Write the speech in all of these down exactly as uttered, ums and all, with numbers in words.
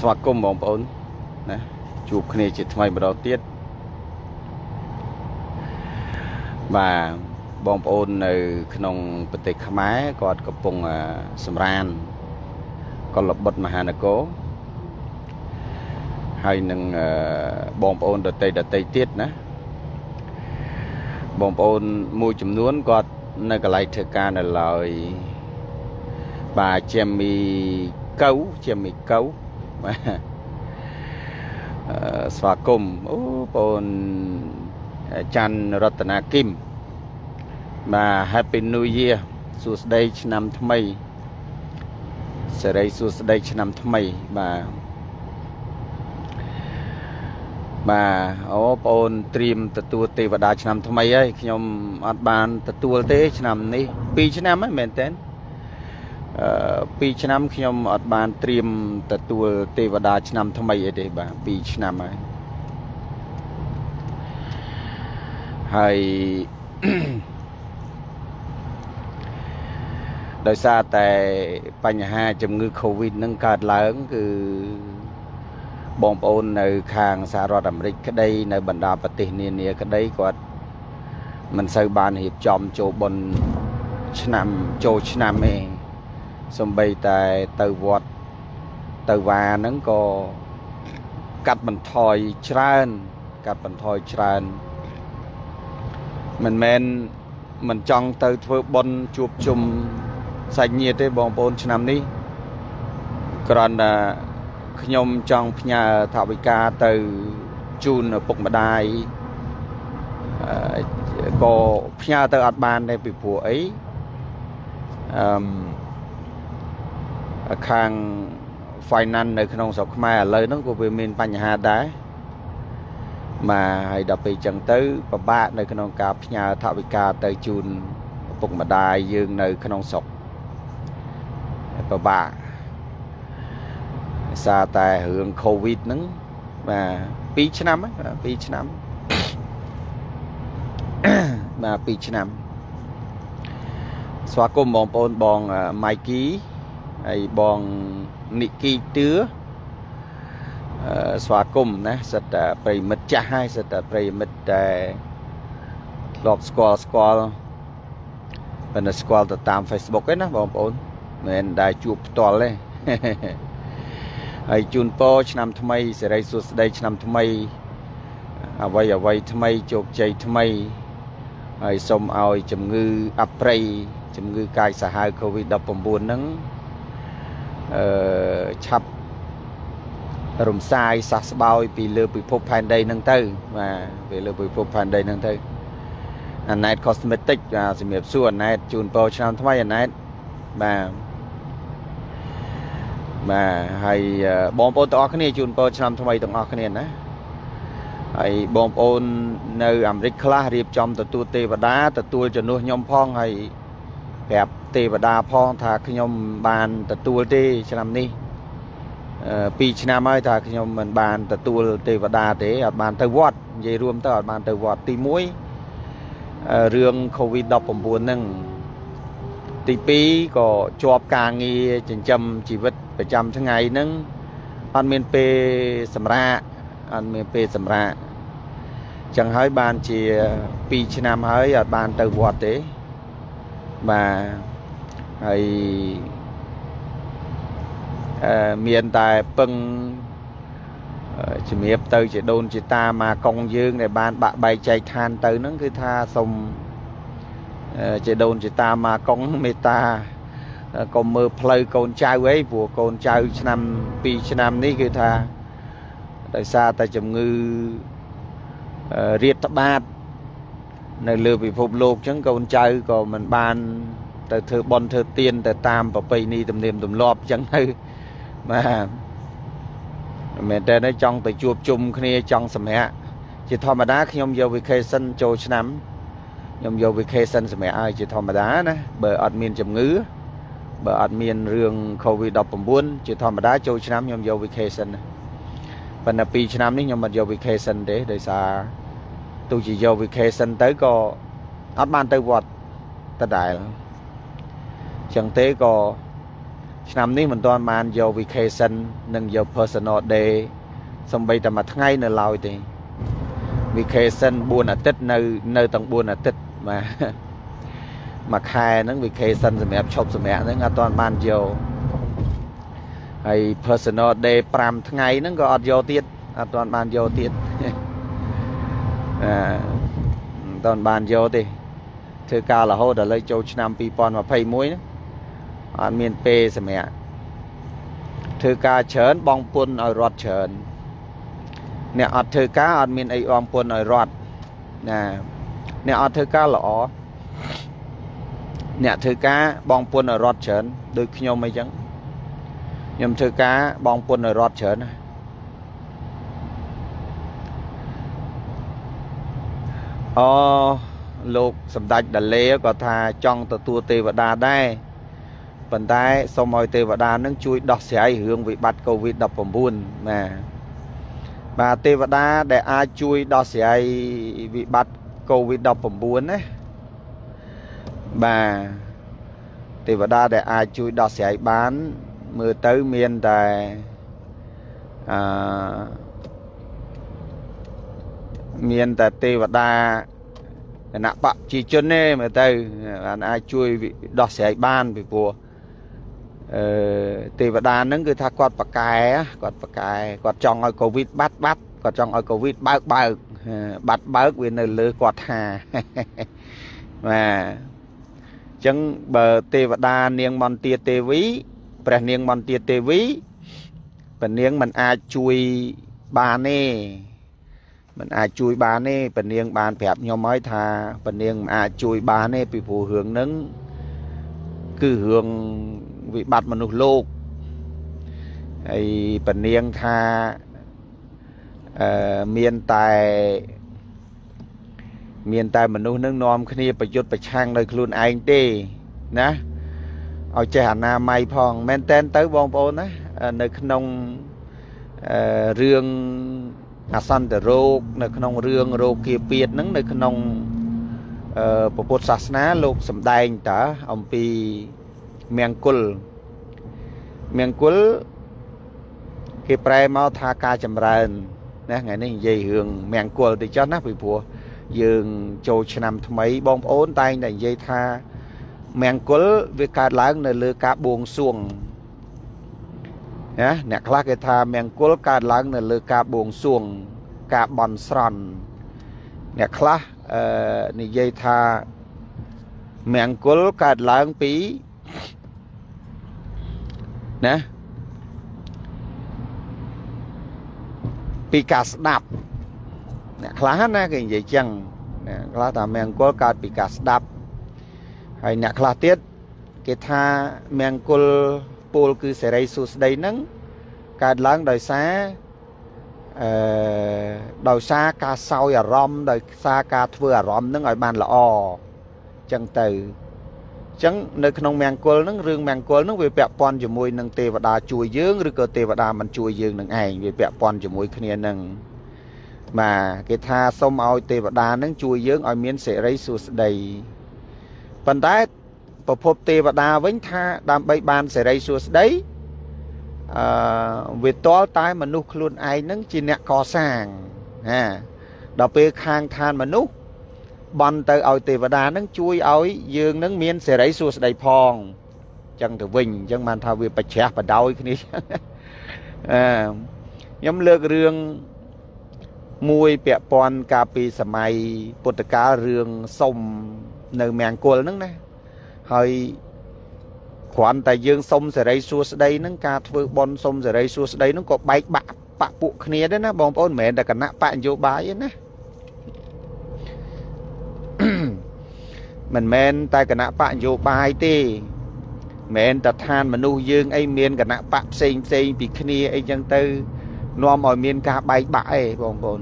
สวัสดีครับ Câu, chè mì câu xóa cùng bọn Chan Ratana Kim mà Happy New Year suốt đây năm tháng mấy sẽ đây suốt đây năm tháng mấy mà mà ô bọn trim tự tu tì và đá năm tháng mấy ấy khi nhóm át bàn tự tu tế năm này pi năm ấy mẹn tên Pi năm khi ông ở bàn trim tự tu tê và đa năm tham ấy để bà pi năm ấy hay đời xa tại ban nhà chấm ngư Covid nâng cao lớn cứ bom bồn nơi hàng xa rồi đầm rịch cái đây nơi bản đảo Bát Tây nè nè cái đây còn mình xây bàn hiệp chòm chỗ bồn năm chỗ năm ấy xong bây tại từ vọt từ và nó có cắt mình thòi tràn cắt mình thòi tràn mình men mình chọn từ thưa bon chụp chùm sạch nhiệt đấy bọn bốn năm đi còn là khi nhom trong nhà thảo bị ca từ chun ở bụng mà đài có nhà từ ạt bàn đây bị phụ ấy khang phai năn nơi khăn ông sọc mai lời nó của viên minh ban nhà đá mà hãy đọc về chẳng tới và ba nơi khăn ông cạp nhà thảo bị ca tới chùn phục mà đài dương nơi khăn ông sọc và ba xa tại hưởng Covid nắng mà phí chứ năm phí chứ năm mà phí chứ năm xóa cùng bọn bọn bọn mai ký ai bong Nikki tứa xóa cùng nè sạch bày mật cha hai sạch bày mật lọp squall squall bên squall từ tam Facebook ấy nè bọn ổn nên đại chụp toàn lên ai chun po năm thứ mấy sẽ đây suốt đây năm thứ mấy à vay à vay thứ mấy chụp chạy thứ mấy ai xong ao chấm ngư apray chấm ngư cai sa hai Covid đập bom buồn nắng chập rùm sai sạc bao bị lừa bị phô phan đây nâng tư và về lừa bị phô phan đây nâng tư anh này cosmetic và sự nghiệp xua anh này chun po trong thay anh này mà mà hay bom ôn to cái này chun po trong thay tổng học cái này nè hay bom ôn nơi ẩm rít khla riệp trong từ tu tê và đá từ tu cho nuôi nhom phong hay đẹp tê và đa phong thà khi nhom bàn tật tua tê cho làm đi pi nam ơi thà khi nhom mình bàn tật tua tê và đa thế ở bàn tây vọt dây ruộng tao ở bàn tây vọt tì mũi riêng Covid đọc bổn buồn nưng tì pi có chọp càng nghi chừng trăm chỉ vật phải trăm tháng ngày nưng ăn miên pê sầm ra ăn miên pê sầm ra chẳng hỏi bàn chỉ pi nam hỏi ở bàn tây vọt thế mà hay miền tại pưng chỉ miệt từ chỉ đôn chỉ ta mà công dương để ban bạn bay chạy than từ nó cứ tha sông chỉ đôn chỉ ta mà công mê ta còn mơ plei con trai ấy của con trai năm pi năm ní cứ tha tại sao tại chấm ngư riết ba nơi lừa bị phục lục chẳng còn chơi còn mình ban từ thơ bon thơ tiên từ tam và pay ni tầm niệm tầm lọp chẳng hay mà mình đây nói trong từ chụp chung kia trong sầm hẹ chỉ thò mà đá khi ông vô vacation châu năm ông vô vacation sầm hẹ ai chỉ thò mà đá nè bởi admin chấm ngứ bởi admin riêng Covid đọc bổn buôn chỉ thò mà đá châu năm ông vô vacation và là pi năm đấy ông mà vô vacation để đời xa tôi chỉ vô vacation tới có áp ban tới vọt ta đại chẳng thế có năm nay mình toàn mang vô vacation, nâng vô personal day, xong bây giờ mà ngay nữa lòi thì vacation buồn ở tết nơi nơi tầng buồn ở tết mà mà khai nâng vacation rồi mẹ chụp rồi mẹ nâng toàn mang vô, hay personal day pram ngay nâng có vô tiết, toàn mang vô tiết, toàn mang vô thì thứ cao là hô đã lấy châu năm pi pon mà pay muối nữa. Anh miền P sẽ mẹ thư ca chớn bong pun ở rót chớn nè ở thư ca ở miền ấy bong pun ở rót nè nè ở thư ca lỏ nè thư ca bong pun ở rót chớn được nhau mấy chẳng nhầm thư ca bong pun ở rót chớn ô lục sầm đạch đà lê có thà trong tờ tua tê và đà đây phần tay sau mọi tê và đa nâng chui đọc xe ai hướng vị bắt covid đọc phẩm buồn mà bà tê và đa để ai chui đọc xe ai vị bắt covid đọc phẩm buồn ấy bà tê và đa để ai chui đọc xe ai bán mưa tới miền tài à, miền tài tê và đa nạp bạc chi chân nè mà tây ai chui vị đọc xe ai bán vì vua thì và đàn nó cứ thà quạt bạc cài quạt bạc cài quạt trong ở covid bắt bắt quạt trong ở covid bác bác bắt bác vì nơi lưới quạt hà mà chẳng bờ tê và đàn niêng mòn tia tê ví bè niêng mòn tia tê ví bè niêng mình ai chui bà nè mình ai chui bà nè bè niêng bàn phép nhau mới thà bè niêng ai chui bà nè bị phù hướng nâng cứ hướng vị bát mà nụ lục ấy bẩn niêng tha miền tài miền tài mà nụ nương nom kiaประยุทธ์ประชังเลยคลุนเองดีนะเอาใจหันหน้าไม่พองแมนเต้นเต้บองโปนะในขนมเรื่องอาสันแต่โรคในขนมเรื่องโรคเกียเปียดนั้นในขนมประพุทธศาสนาโลกสมดัยแต่องปีเมียงกุลเมียงกุลคือแปลมาทากาจำเริญนะไงนี่ยีเหืองเมียงกุลติดเจ้านักวิพัวยืนโจชนำทำไมบองโอนตายในยีทาเมียงกุลวิการล้างในเลือกาบวงส่วงนะเนี่ยคลาเกธาเมียงกุลการล้างในเลือกาบวงส่วงกาบอนสรอนเนี่ยคลาเอ่อในยีทาเมียงกุลการล้างปีนะปีกาสดับเนี่ยคลาสนะก็อย่างไรจังเนี่ยคลาสแต่แมงกุลการปีกาสดับให้เนี่ยคลาสเตี้ยเกิดท่าแมงกุลปูลคือเสรีสุสได้นั่งการล้างโดยสาโดยสาการเศร้าอย่ารอมโดยสาการเฟื่อรอมนั่งไอ้บ้านละอจังตือจังในขนมแมงกุลนั่งเรื่องแมงกุลนั่งเวียแปะปอนจมูกนั่งเทวดาช่วยยืงหรือเกิดเทวดามันช่วยยืงนั่งไอเวียแปะปอนจมูกขณีนั่งมาเกิดท่าส้มเอาเทวดานั่งช่วยยืงเอาเมียนเสรีสุสได้ปัญญาประพบเทวดาวิ่งท่าดำใบบานเสรีสุสได้เวียต้อตายมนุษย์ลุ่นไอนั่งจีเนะก่อสร้างฮะดอกเปย์คางทานมนุษย์บอลเตอเอาเทวดานั่งช่วยเอายืงนั่งเมียนเสรีสุสได้พองจังถือวิ่งจังมันทาวีประเชษประดอยคนนี้ย้ำเลือกเรื่องมวยเปียปอนกาปีสมัยปุตตะกาเรื่องส่งในแมงกวลนั่งนะเฮ้ยขวานแต่ยืงส่งเสรีสุสได้นั่งกาถือบอลส่งเสรีสุสได้นั่งก็ใบปะปะปุคนนี้ได้นะบอลโอนเหม็นแต่กันนะปะโยบายนะmình men tại cái nã bạn vô bài tê men tạt than mà nuôi dương ấy miền cái nã bạn xây xây bị kia ấy chẳng tư no mọi miền cả bay bãi bồn bồn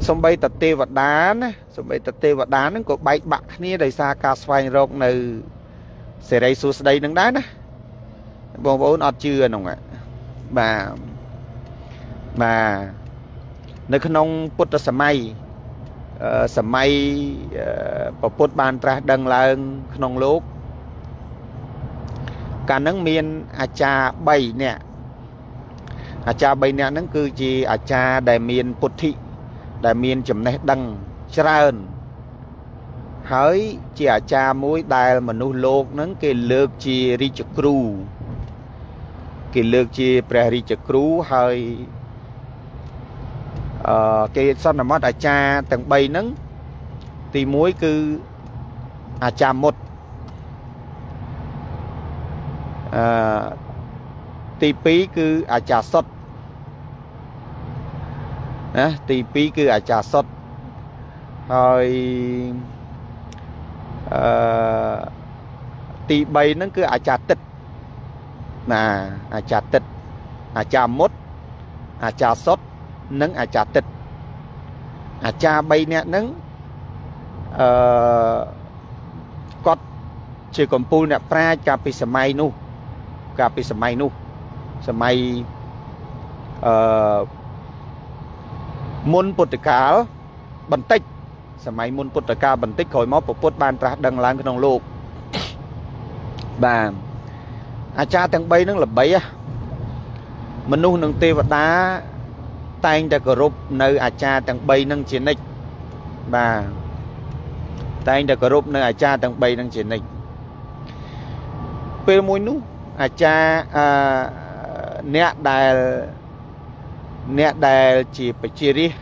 xong bay tạt tê vật đá nè xong bay tạt tê vật đá nó có bay bạc kia đầy xa cá xoay rộng từ sẽ đây xuống đây nắng đá nè bồn bồn ọt chưa nồng ạ mà mà nơi khăn ông put ra samayสมัยประพุทธบานตราดังเลิงขนมลูก cả nắng miền à cha bảy nè à cha bảy nè nắng cứ chi à cha đại miền bột thị đại miền chấm này đằng trơn hỡi chi à cha mối đại mà nô lộc nắng kề lược chi ri chực cù kề lược chi pre ri chực cù hỡi kề xong là mất à cha tầng bảy nắng thì mối cứ à cha một à, tí phí cứ à trà sốt à, tí phí cứ à trà sốt rồi à, tí bay nó cứ à trà tịch mà à trà tịch à trà mốt à trà sốt nó à trà tịch à trà bay nè nó à, cọt chỉ còn pu nè pra trà pi sầm mai nu cà phê sầm mai nu sầm mai môn bột cá bẩn tích sầm mai môn bột cá bẩn tích khỏi máu bột bột bàn trà đằng lan cái đồng lục và à cha thằng bay nó là bay á mình nuôi thằng tê vật đá tay anh ta group nơi à cha thằng bay năng chiến lịch và tay anh ta group nơi à cha thằng bay năng chiến lịch về môi nu à cha à, nè đài nè đài chỉ phải chia đi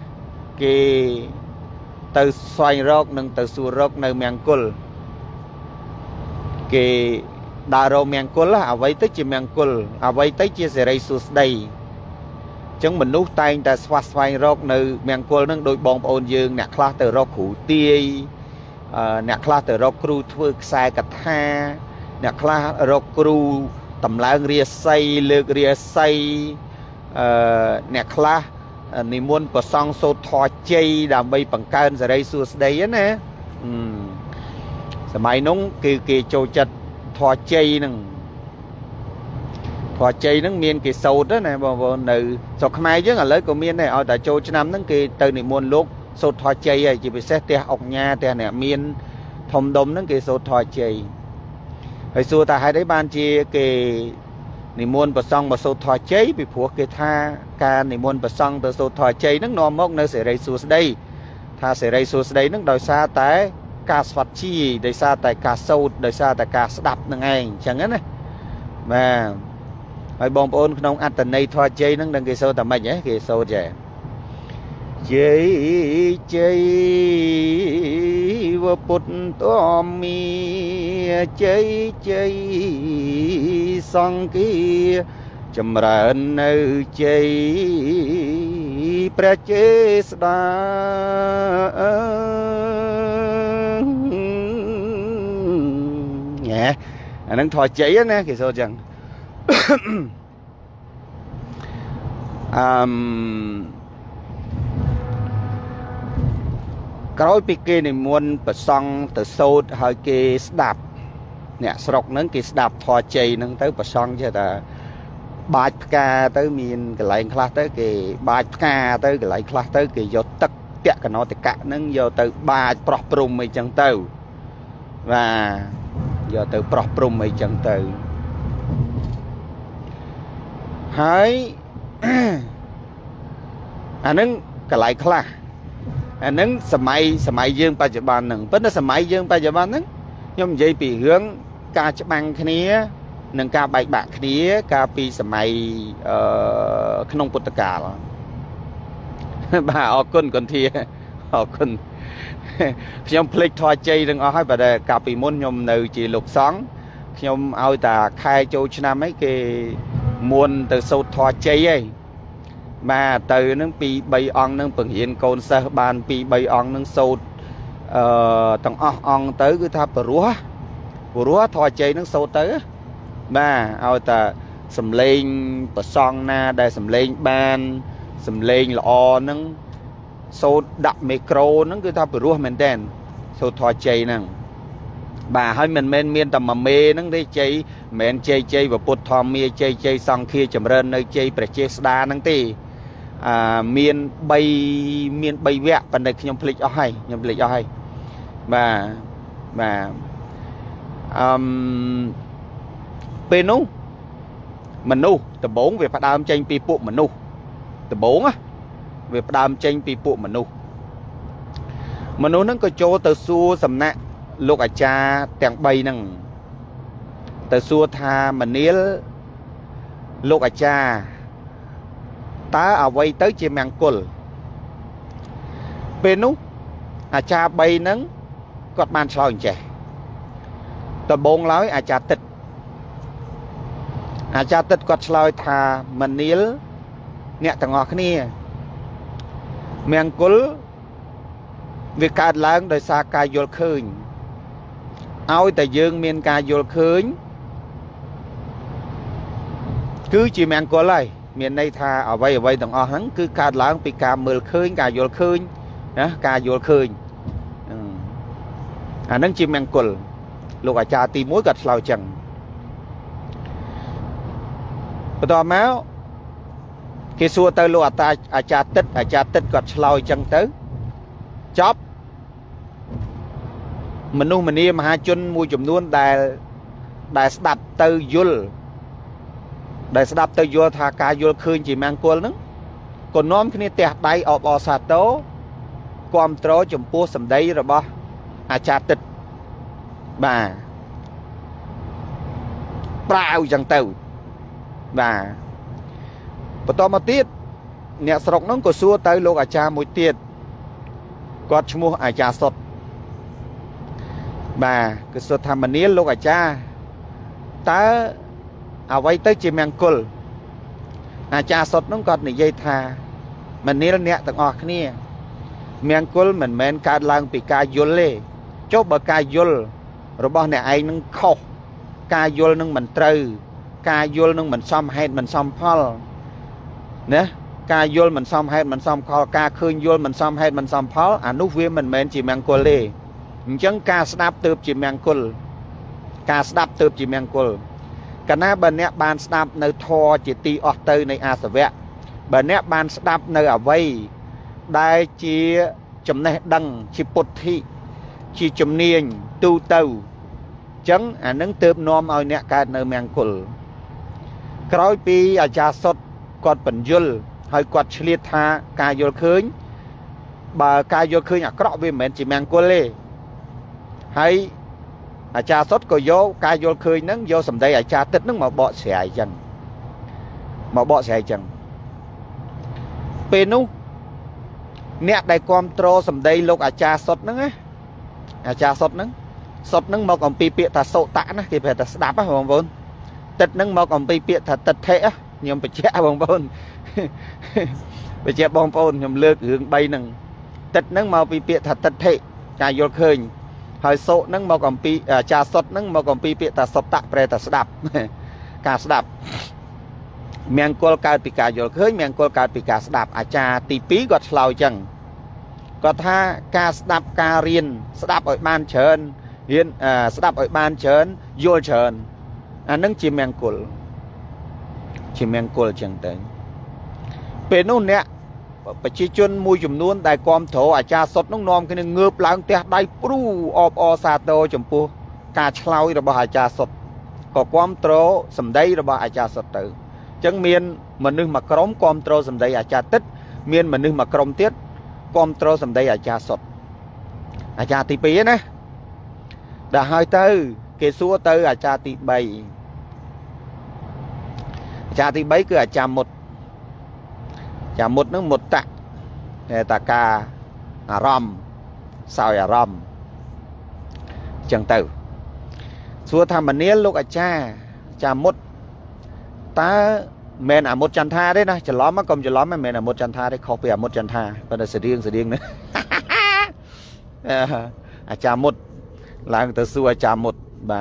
cái từ xoay róc nâng từ xù róc nâng miang cùl cái đà rô miang cùl à vậy tới chỉ miang cùl à vậy tới chia sẻ rây xù đây chẳng mình nút tay ta xoay xoay róc nâng miang cùl nâng đôi bóng ôn dương nè khá từ róc hủ tiê nè khá từ róc cru thuốc sai cạch ha nè khá róc cru tầm láng ria say lược ria say nè khla ni muốn bờ sông sâu thò chay đàm bay bằng cơn giờ đây xưa đây nè, sớm mai nóng kì kì trâu chật thò chay nằng thò chay nằng miền kì sâu đó nè bờ bờ nữ sầu khmai chứ là lấy của miền này ở tại châu nam nằng kì từ ni muốn lúc sâu thò chay à chỉ bị xét tè ọc nhà tè nè miền thòng đồng nằng kì sâu thò chay hồi xưa ta hay đấy ban chia kì nỉ muôn bờ sông bờ sâu thò cháy bị phù kê tha ca nỉ muôn bờ sông bờ sâu thò cháy nước nòm mốc nơi sẽ rây xua đây tha sẽ rây xua đây nước đòi xa tới cà phật chi đòi xa tại cà sâu đòi xa tại cà đập nương ngày chẳng ấy này mà hồi bom ôn nông ăn tận này thò cháy nước đang kì sâu tầm mình nhé kì sâu trẻ cháy cháy vô bút to mi cháy cháy song kia chầm ra nơi cháy pra chế đa nhẹ anh đang thò cháy á nè kì sao chẳng um, rồi bị kê này muốn bật song từ sâu hơi kê đạp nè sọc nắng kê đạp thò chày nắng tới bật song chứ là bạch ca tới miền cái lại khác tới kì bạch ca tới cái lại khác tới kì do tất cả cái nó tất cả nắng do từ bạch proprum mấy chân từ và do từ proprum mấy chân từ hãy anh nắng cái lại khác anh nâng sầm mai sầm mai dương ba chục bàn nâng vẫn là sầm mai dương ba chục bàn nâng nhưng dây bị hướng ca chụp băng khné nâng ca bạch bạc khné ca pi sầm mai khôn bột cả bà ở côn còn thì ở côn nhom plek thoi chay đừng ở hai bà đây ca pi môn nhom nợ chỉ lục sáng nhom ao ta khai châu nam mấy cái muôn từ sâu thoi chay ấy mà từ nâng pi bay on nâng phần hiện cồn sơ bàn pi bay on nâng sâu tầng on tới cứ tháp rúa rúa thò chơi nâng sâu tới mà ao ta sầm lên bờ sông na đây sầm lên bàn sầm lên là o nâng sâu đậm micro nâng cứ tháp rúa mình đen sâu thò chơi nâng bà hơi mình men miên tầm mà mê nâng đấy chơi men chơi chơi và bột thò mê chơi chơi xong kia chậm rên nơi chơi phải chơi đa nâng tì à, miên bay miên bay vẹn phần này nhom lịch hay nhom lịch hay mà mà um, Pê nú mình nu tầm bốn về phát đam tranh pi bộ mình nu tầm bốn á về phát đam tranh pi bộ mình nu mình nu nó có cho tờ xua sầm nè lúc ở cha tàng bay nằng tờ xua tha mình níu lúc ở cha ta à quay tới chim mang cồn Pê nú à cha bay nắng cọt bàn soi trẻ tầm bốn lối à cha tịchอาจารย์ติดกัดลอยทามันนี้เนี่ยต่างออกนี่เมียงกุลวิการล้างโดยสากายโยลคืนเอาแต่ยืงเมียนกายโยลคืนคือจีเมียงกุลเลยเมียนในทาเอาไว้เอาไว้ต่างออกนั้นคือการล้างปีกาเมือคืนกายโยลคืนนะกายโยลคืนอันนั้นจีเมียงกุลลูกอาจารย์ตีมุ้ยกัดลอยจังต่อมาคือสัวเตอร์ลูอาตาอาจารย์ติดอาจารย์ติดกัดลอยจังเตอร์จ็อบมันนู่นมันนี่มหาชนมวยจมนุ่นได้ได้สดับเตอร์ยุลได้สดับเตอร์ยุลทากายยุลคืนจีแมงกวนนั้นก่อนน้อมขึ้นเตะไตออกอสาโตความโตจมพูสัมได้หรือบ่อาจารย์ติดบ่าเปล่าจังเตอร์บ่าประตูมาตีดเนี่ยสกน้องก็ซัวเตยโลกอาจารย์มวยตีดกอดชมูอาจารย์สดบ่าก็สดทำมันนี้โลกอาจารย์ตาเอาไว้เตยจีแมงกุลอาจารย์สดน้องกอดในยายทามันนี้เนี่ยต่างออกนี่แมงกุลเหมือนแมนการล้างปีกายยุลเลยโจบกายยุลระบบเนี่ยไอ้นั่งเข้ากายยุลนั่งเหมือนเตยกายโยลนึงมันซ่อมให้มันซ่อมพอลนะกายโยลมันซ่อมให้มันซ่อมคอกาคืนโยลมันซ่อมให้มันซ่อมพอลอนุวิมันเหม็นจีแมงกุลเลยจังกาสดับเติบจีแมงกุลกาสดับเติบจีแมงกุลกะหน้าบันเนี้ยบานสดับในทอจิตตีออกเตยในอาสวะบันเนี้ยบานสดับในอวัยได้จีจำเนดังจีปุถิจีจำเนียนตูเตาจังอันนั้นเติบนอมเอาเนี้ยกาในแมงกุลกร้อยปีอาจารย์สดกอดปัญญลให้กอดเฉลี่ยทากายโยลคืนบ่ากายโยลคืนอยากกรอบวิเหม็นจีแมงกุลเลยให้อาจารย์สดก็โยกายโยลคืนนั้นโยสำได้อาจารย์ติดนั้นมาเบาเสียจังมาเบาเสียจังเป็นนู้เนี่ยได้ความโตสำได้โลกอาจารย์สดนั้นอาจารย์สดนั้นสดนั้นมาของปีเปียตาโสตะนะที่เป็นตาสดาปะของผมติดนั่งมองอมไปเปียถัดติดเทะยมไปแช่บองปนไปแช่บองปนยมเลือกอื่นใบหนึ่งติดนั่งมองไปเปียถัดติดเทะกายโยเคยหอยโซนั่งมองอมไปจ่าสดนั่งมองอมไปเปียถัดสดตะเปรตถัดสดับกาสดับเมียงกอลกาติกายโยเคยเมียงกอลกาติกาสดับอาจารย์ตีปีกอดเหล่าจังก็ถ้ากาสดับการเรียนสดับอ่อยบานเชิญเรียนสดับอ่อยบานเชิญโยเชิญอันนั้นจีแมงกุลจีแมงกุลจังเตยเป็นนู่นเนี่ยประชาชนมวยจุ่มนุ่นได้ความโถอาจารย์สดน้องนอมคนหนึ่งเงือบหลังเตะได้ปรูออบอซาโตจมพูกาชลอยระบาอาจารย์สดก็ความโตสำได้ระบาอาจารย์สดเตยจังเมียนมันนึกมากรมความโตสำได้อาจารย์ติดเมียนมันนึกมากรมเตี้ยความโตสำได้อาจารย์สดอาจารย์ตีปีนะแต่หายเตยเกซัวเตออาจารย์ตีใบอาจารย์ตีใบคืออาจารย์หมดอาจารย์หมดนึกหมดตะตะกาอารมณ์สาวอารมณ์จังเตอซัวทำแบบนี้ลูกอาจารย์อาจารย์หมดตาเมนอ่ะหมดจันทาได้นะจะล้อมมากรมจะล้อมไม่เมนอ่ะหมดจันทาได้เขาเปียหมดจันทาเป็นเสดียงเสดียงนะอาจารย์หมดหลังเตอซัวอาจารย์หมดบ่า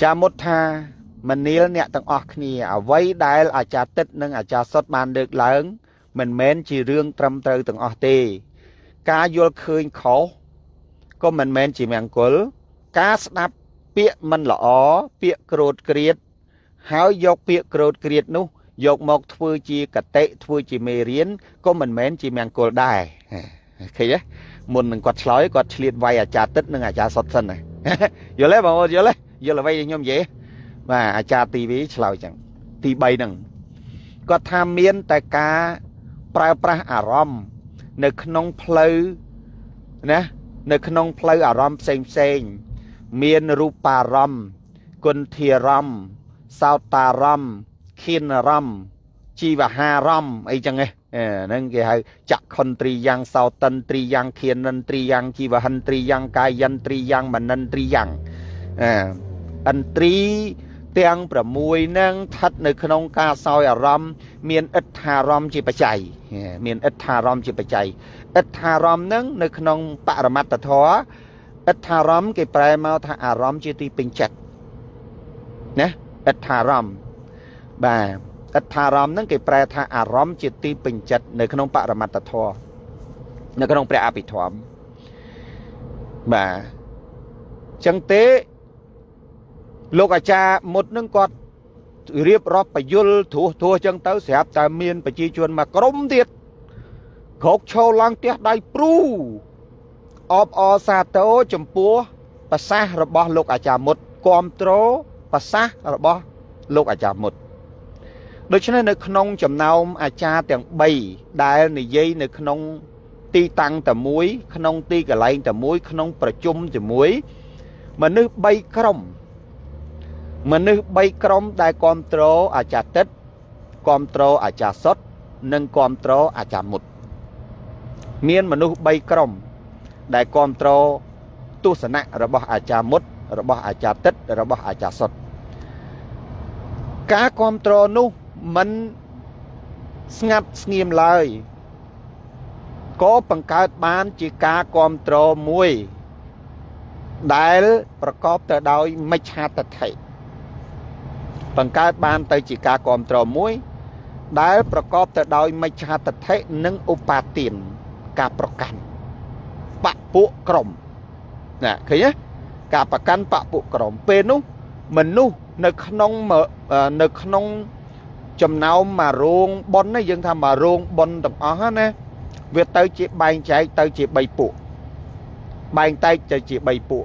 จามดทามันนี้เนี่ยต่างออกนี่เอาไว้ได้อาจารย์ติดนึงอาจารย์สดมันเดือดหลังมันเหม็นจีเรื่องตรำเตอต่างออกตีกาโยลคืนเขาก็มันเหม็นจีแมงกุลกาสนับเปียมันหล่อเปียโกรธเกลียดหาวยกเปียโกรธเกลียดนู้ยกหมกทวีจีกะเตะทวีจีเมเรียนก็มันเหม็นจีแมงกุลได้ใครเนี่ยมุนหนึ่งกัดลอยกัดเฉลี่ยไวอาจารย์ติดนึงอาจารย์สดสันน่ะเยอะเลยบ่าวเยอะเลยเยอะเลยไว้ยังยมเย๋ và à cha ti vi sầu chẳng ti bay nằng có tham miên tại cá prai prai à rom nơi khung pleu nè nơi khung pleu à rom xem xem miên rupa rom quân thi rom sao ta rom khiên rom chi và ha rom ấy chẳng nghe nên cái hay chặt hân tri giang sao tân tri giang khiên nân tri giang chi và hân tri giang cai dân tri giang mà nân tri giang à ân tri tiếng bờ mùi nâng thắt nơi khung ca soi à rom miên ít ha rom chi bạch chạy miên ít ha rom chi bạch chạy ít ha rom nâng nơi khung bạ mát tờ thó ít ha rom cái bài mau tha à rom chi ti bình chặt nè ít ha rom bà ít ha rom nâng cái bài tha à rom chi ti bình chặt nơi khung bạ mát tờ thó nơi khung bài à bị thòm bà chẳng tế lúc à cha một nâng cọt riêng rót và dul thua thua chân tới sẽ ta miên và chi chuồn mà cấm tiệt khóc châu lang tiệt đại pru ọp ọ sa tố chấm púa và sa rồi bỏ lúc à cha một con trố và sa rồi bỏ lúc à cha một đối với nơi khôn chấm nào à cha tiếng bay đại này dây nơi khôn ti tăng tầm muối khôn ti cả lại tầm muối khôn bờ chung tầm muối mà nơi bay không mà nếu bay crom đại control à cha tết control à cha sốt nâng control à cha một miên mà nếu bay crom đại control tu sanh rồi bỏ à cha một rồi bỏ à cha tết rồi bỏ à cha sốt cá control nu mình ngặt nghiêm lời có bằng cái ban chỉ cá control muối đạiประกอบ từ đôi mấy cha tật thầy bằng cái ban tới chỉ cá còm trò muối đãประกอบ từ đôi mấy cha tật thế nâng upa tiền cá bạc cắn bạc bộ còng nè thấy nhé cá bạc cắn bạc bộ còng pê nú mình nú nực nông mà nực nông chầm nào mà ruộng bón này dân tham mà ruộng bón đồng ó nè việc tới chỉ bàn chạy tới chỉ bảy bộ bàn tay tới chỉ bảy bộ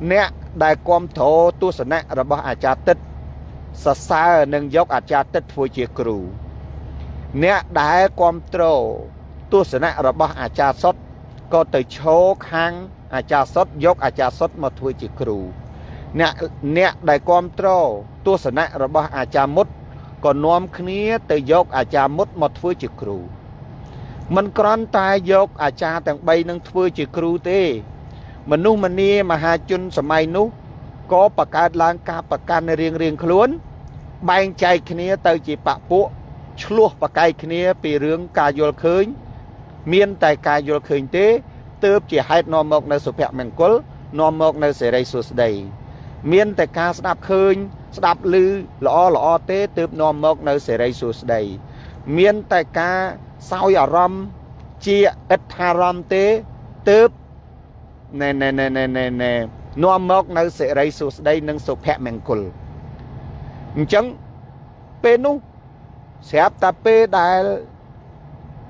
nè đại còm thổ tu sanh rồi bao à cha tết xa xa nâng dốc à cha tích vui chìa cửu nè đại con trâu tu sân ạ rồi bác à cha sốt có tới chỗ kháng à cha sốt dốc à cha sốt mà vui chìa cửu nè nè đại con trâu tu sân ạ rồi bác à cha mút còn nôm khía tới dốc à cha mút mà vui chìa cửu mình còn tay dốc à cha tặng bay nâng vui chìa cửu tê mình nu mình nè mà hà chun sầm ai nu có bạc cá lang cá bạc cá này riêng riêng khốn bàn chạy kia tới chỉ bạc bộ chua bạc cái kia bị rướng cá dồi khơi miên tại cá dồi khơi thế từ chỉ hai nòm mộc nơi sụp hẹp mảnh cốt nòm mộc nơi sề đầy sụt đầy miên tại cá đạp khơi đạp lư lọ lọ thế từ nòm mộc nơi sề đầy sụt đầy miên tại cá sao ở rom chia ít hà rom thế từ nè nè nè nè nè nè nó mọc nơi sẽ rây sụt đây nâng sụp hẹp mẹng cùl chẳng bê nú sẽ áp ta bê đại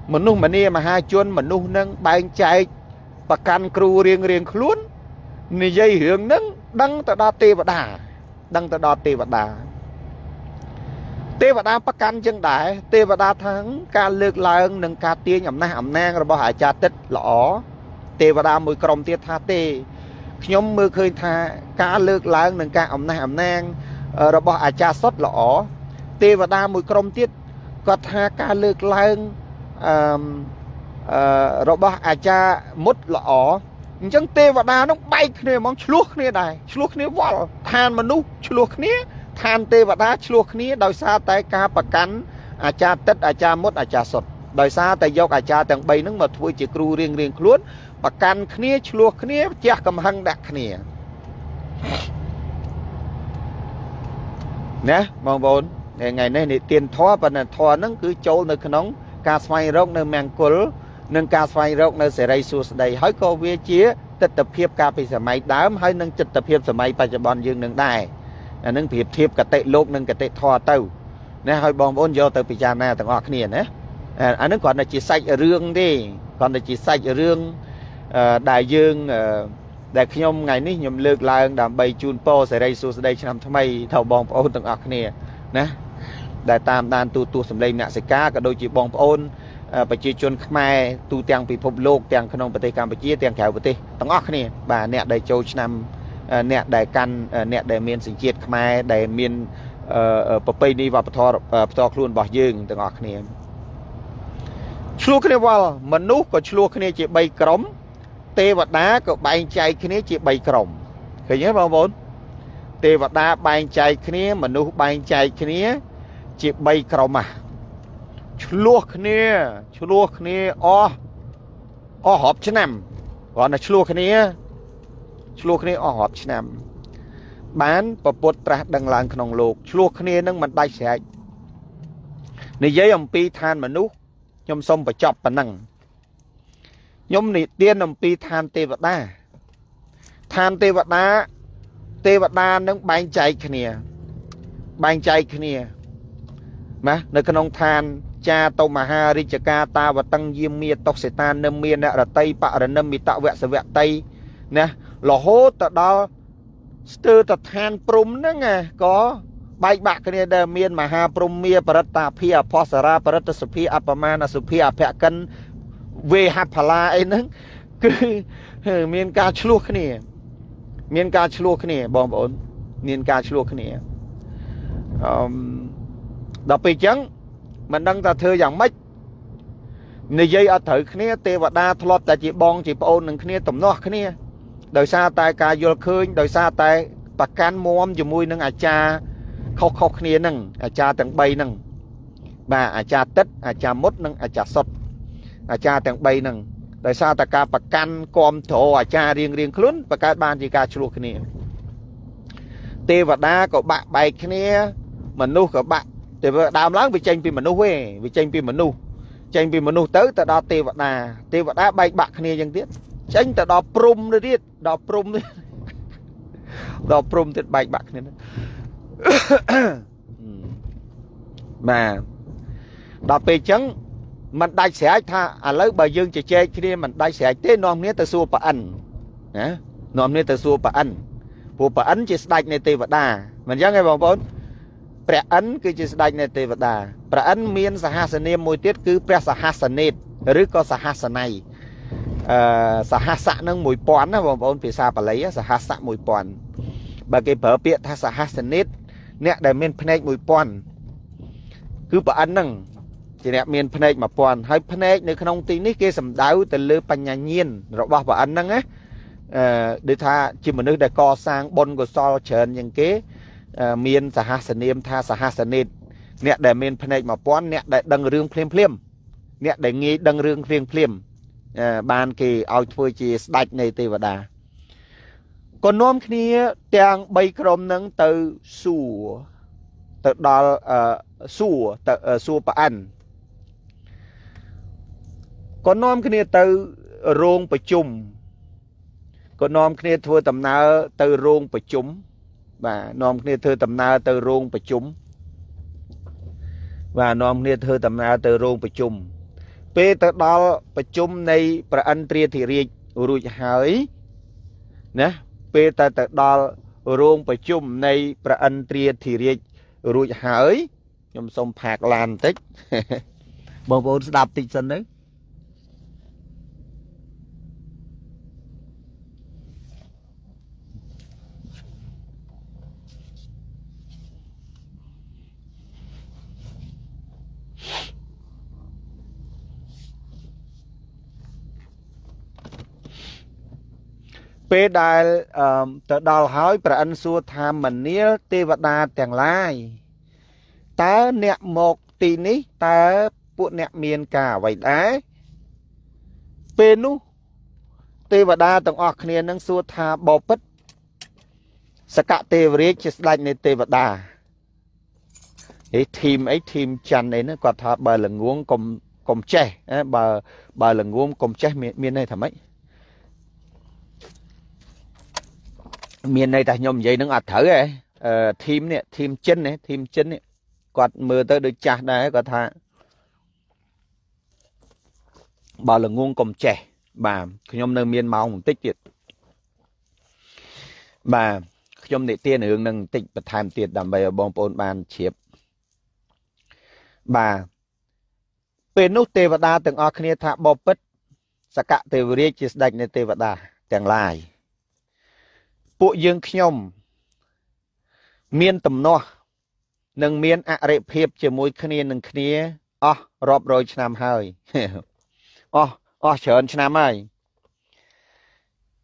mà nú mà nè mà hai chôn mà nú nâng bàn chạy bà can cừu riêng riêng luôn nì dây hướng nâng đăng ta đo tê và đà đăng ta đo tê và đà tê và đà bà can chân đại tê và đà thắng ca lược lại nâng ca tiên ẩm nà ẩm nang rồi bà hải cha tích lõ tê và đà mùi còng tiết tha tê nhóm mưa khơi tha cá lược lại nâng ca ẩm nang ẩm nang rồi bỏ à cha sốt lọ tê và đa mùi còng tiết có tha cá lược lại rồi bỏ à cha mốt lọ chẳng tê và đa nó bay kia mong chuộc kia này chuộc kia vọt than mà nú chuộc kia than tê và đa chuộc kia đòi xa tay cá bạc cắn à cha tết à cha mốt à cha sốt đòi xa tay dọc à cha tàng bay nâng mà thui chỉ cừu riêng riêng luôn bà can khné chua khné chẹt cầm hăng đạc khné nè mong vốn ngày nay này tiền thoa và thoa nó cứ trôi nơi nóng cà xoay rong nơi màng cùl nâng cà xoay rong nơi sợi dây suốt đầy hỏi cô về chia tịch tập hiệp cà phê sợi máy đám hỏi nâng tịch tập hiệp sợi máy bây giờ bọn dương nâng đài nâng hiệp hiệp cả tệ lốp nâng cả tệ thoa tàu nè hỏi mong vốn vô từ bây giờ nè từ ngõ khné nè anh nó còn là chỉ sạch ở rương đi còn là chỉ sạch ở rương đại dương Đại khi nhom ngày ní nhom lược lại đàm bày chun po sẽ đây số sẽ đây cho làm tham may thầu bong ôn từng ạc nè nè đại tam đàn tu tu sầm lên nè sẽ cá cả đôi chỉ bong ôn bạch chi chun khmer tu tiang bị phụng lục tiang khôn ông bạch tây cam bạch chi tiang kéo bạch tây từng ạc nè bà nè đại châu năm nè đại căn nè đại miền sinh chiết khmer đại miền papay đi vào thọ thọ luôn bỏ dương từng ạc nè chua khné vào mình núp và chua khné chỉ bay cấm tê vật đá của bàn chạy khné chỉ bay còng thấy nhớ bao vốn tê vật đá bàn chạy khné mình núp bàn chạy khné chỉ bay còng mà chua khné chua khné o o hộp chín năm gọi là chua khné chua khné o hộp chín năm bán và bột ra đằng làng khổng lồ chua khné nâng mình bay chạy này giấy ông pi than mình núp nhom xong và chọc bản năng nhom này tiên nằm pi than tê vật đá than tê vật đá tê vật đá nâng bánh cháy khnia bánh cháy khnia mà nơi con ông than cha tàu mà ha ri cha ta và tăng diêm mía tóc sệt tan nâm mía nè là tây bạ là nâm mía tạo vẹn sờ vẹn tây nè lò hố tờ đó từ tờ than prum nữa nghe có bài bạc cái này đờ miền mà ha prum miền prata pia posara prata supi apamana supi apekân về hạt pala ấy nấng cứ miền cá chua cái này miền cá chua cái này bom bồn miền cá chua cái này đọc bị trắng mình đang ta thưa rằng mấy người dây ở thử cái này tê và đa thọt tại chị bong chị bồn những cái này tụm nó cái này đời xa tại cá vô khơi đời xa tại bạc can muom chùm mui nương à cha khóc khóc kia nâng, à cha tặng bay nâng bà à cha tích, à cha mốt nâng, à cha sốt à cha tặng bay nâng tại sao ta ca bạc căn con thổ à cha riêng riêng khốn và các bạn chỉ ca chua kia tê và đa có bạn bay kia mình nu có bạn tê và đàm lắng vì tranh vì mình nu quê vì tranh vì mình nu tranh vì mình nu tới ta đo tê và đa tê và đa bay bạc kia dân tiết tranh ta đo prum nữa tiết đo prum nữa đo prum tiết bay bạc kia mà đọc về chấn mình đại sẽ tha à lấy bà dương chè chê kia mình đại sẽ thế non nế từ xua bà anh nè non nế từ xua bà anh bộ bà anh chỉ đại này tê vật đà mình nhớ nghe bằng bốn bà anh cứ chỉ đại này tê vật đà bà anh miên sahasanem môi tiết cứ bà sahasanet rứ có sahasanay sahasa nâng mùi pòn á bằng bốn phía xa bà lấy sahasa mùi pòn bà cái bờ bịa tha sahasanet nè đại miền phnech mùi pòn cứ bà anh nâng chỉ nè miền phnech mà pòn hay phnech nơi khung tin ní kia sầm đáu từ lư panya nhiên rồi bà bà anh nâng á để tha chỉ một nước đại co sang bon của so chén những cái miền sahasanem tha sahasanet nè đại miền phnech mà pòn nè đại đằng riêng phim phim nè đại nghe đằng riêng phim phim bàn kì ao chơi chỉ đạch này tây và đà còn nôm kia đang bay crom nâng từ sùa từ đó sùa từ sùa bà anh còn nôm kia từ ruộng bà chum còn nôm kia thưa tầm nào từ ruộng bà chum và nôm kia thưa tầm nào từ ruộng bà chum và nôm kia thưa tầm nào từ ruộng bà chum về từ đó bà chum này bà anh tri thị riêng rồi hỏi nè về ta từ đó ruộng bà chum này bà anh tria thì riêng rồi hỏi nhom xong phạt làm tích bông bông đạp tịch sân đấy bê đài tự đào hỏi bà anh xua tham mình nếu tê vật đà tàng lai ta nẹ một tí ní ta bụi nẹ miền cả vậy đá bê nú tê vật đà tàng ọt nè nâng xua tham bò bích sẽ cả tê vật riêng chết lạnh nè tê vật đà ấy thêm ấy thêm chăn ấy nó quả thả bà lần nguồn cồng cồng trẻ bà bà lần nguồn cồng trẻ miền này thầm ấy miền này ta nhom vậy nó ạt thở ấy thêm nè thêm chân nè thêm chân nè quạt mưa tới được chặt này có thà bà là nguồn cồng trẻ bà nhom nơi miền máu một tích tiệt Bà trong địa tiên hướng nâng tịch và tham tiệt đàm bày ở bóng bồn bàn chiếp. Bà bên nút tê vật đa từng ọc nha thạ bó bất xa cạ tê vô riêng chì sạch nê tê vật đa tàng lại. Bộ dương khnhóm miên tầm nó nâng miên ạ rệ phép chì mùi khní nâng khní ơ rộp rồi chì nam hơi ơ ơ chở ơn chì nam hơi.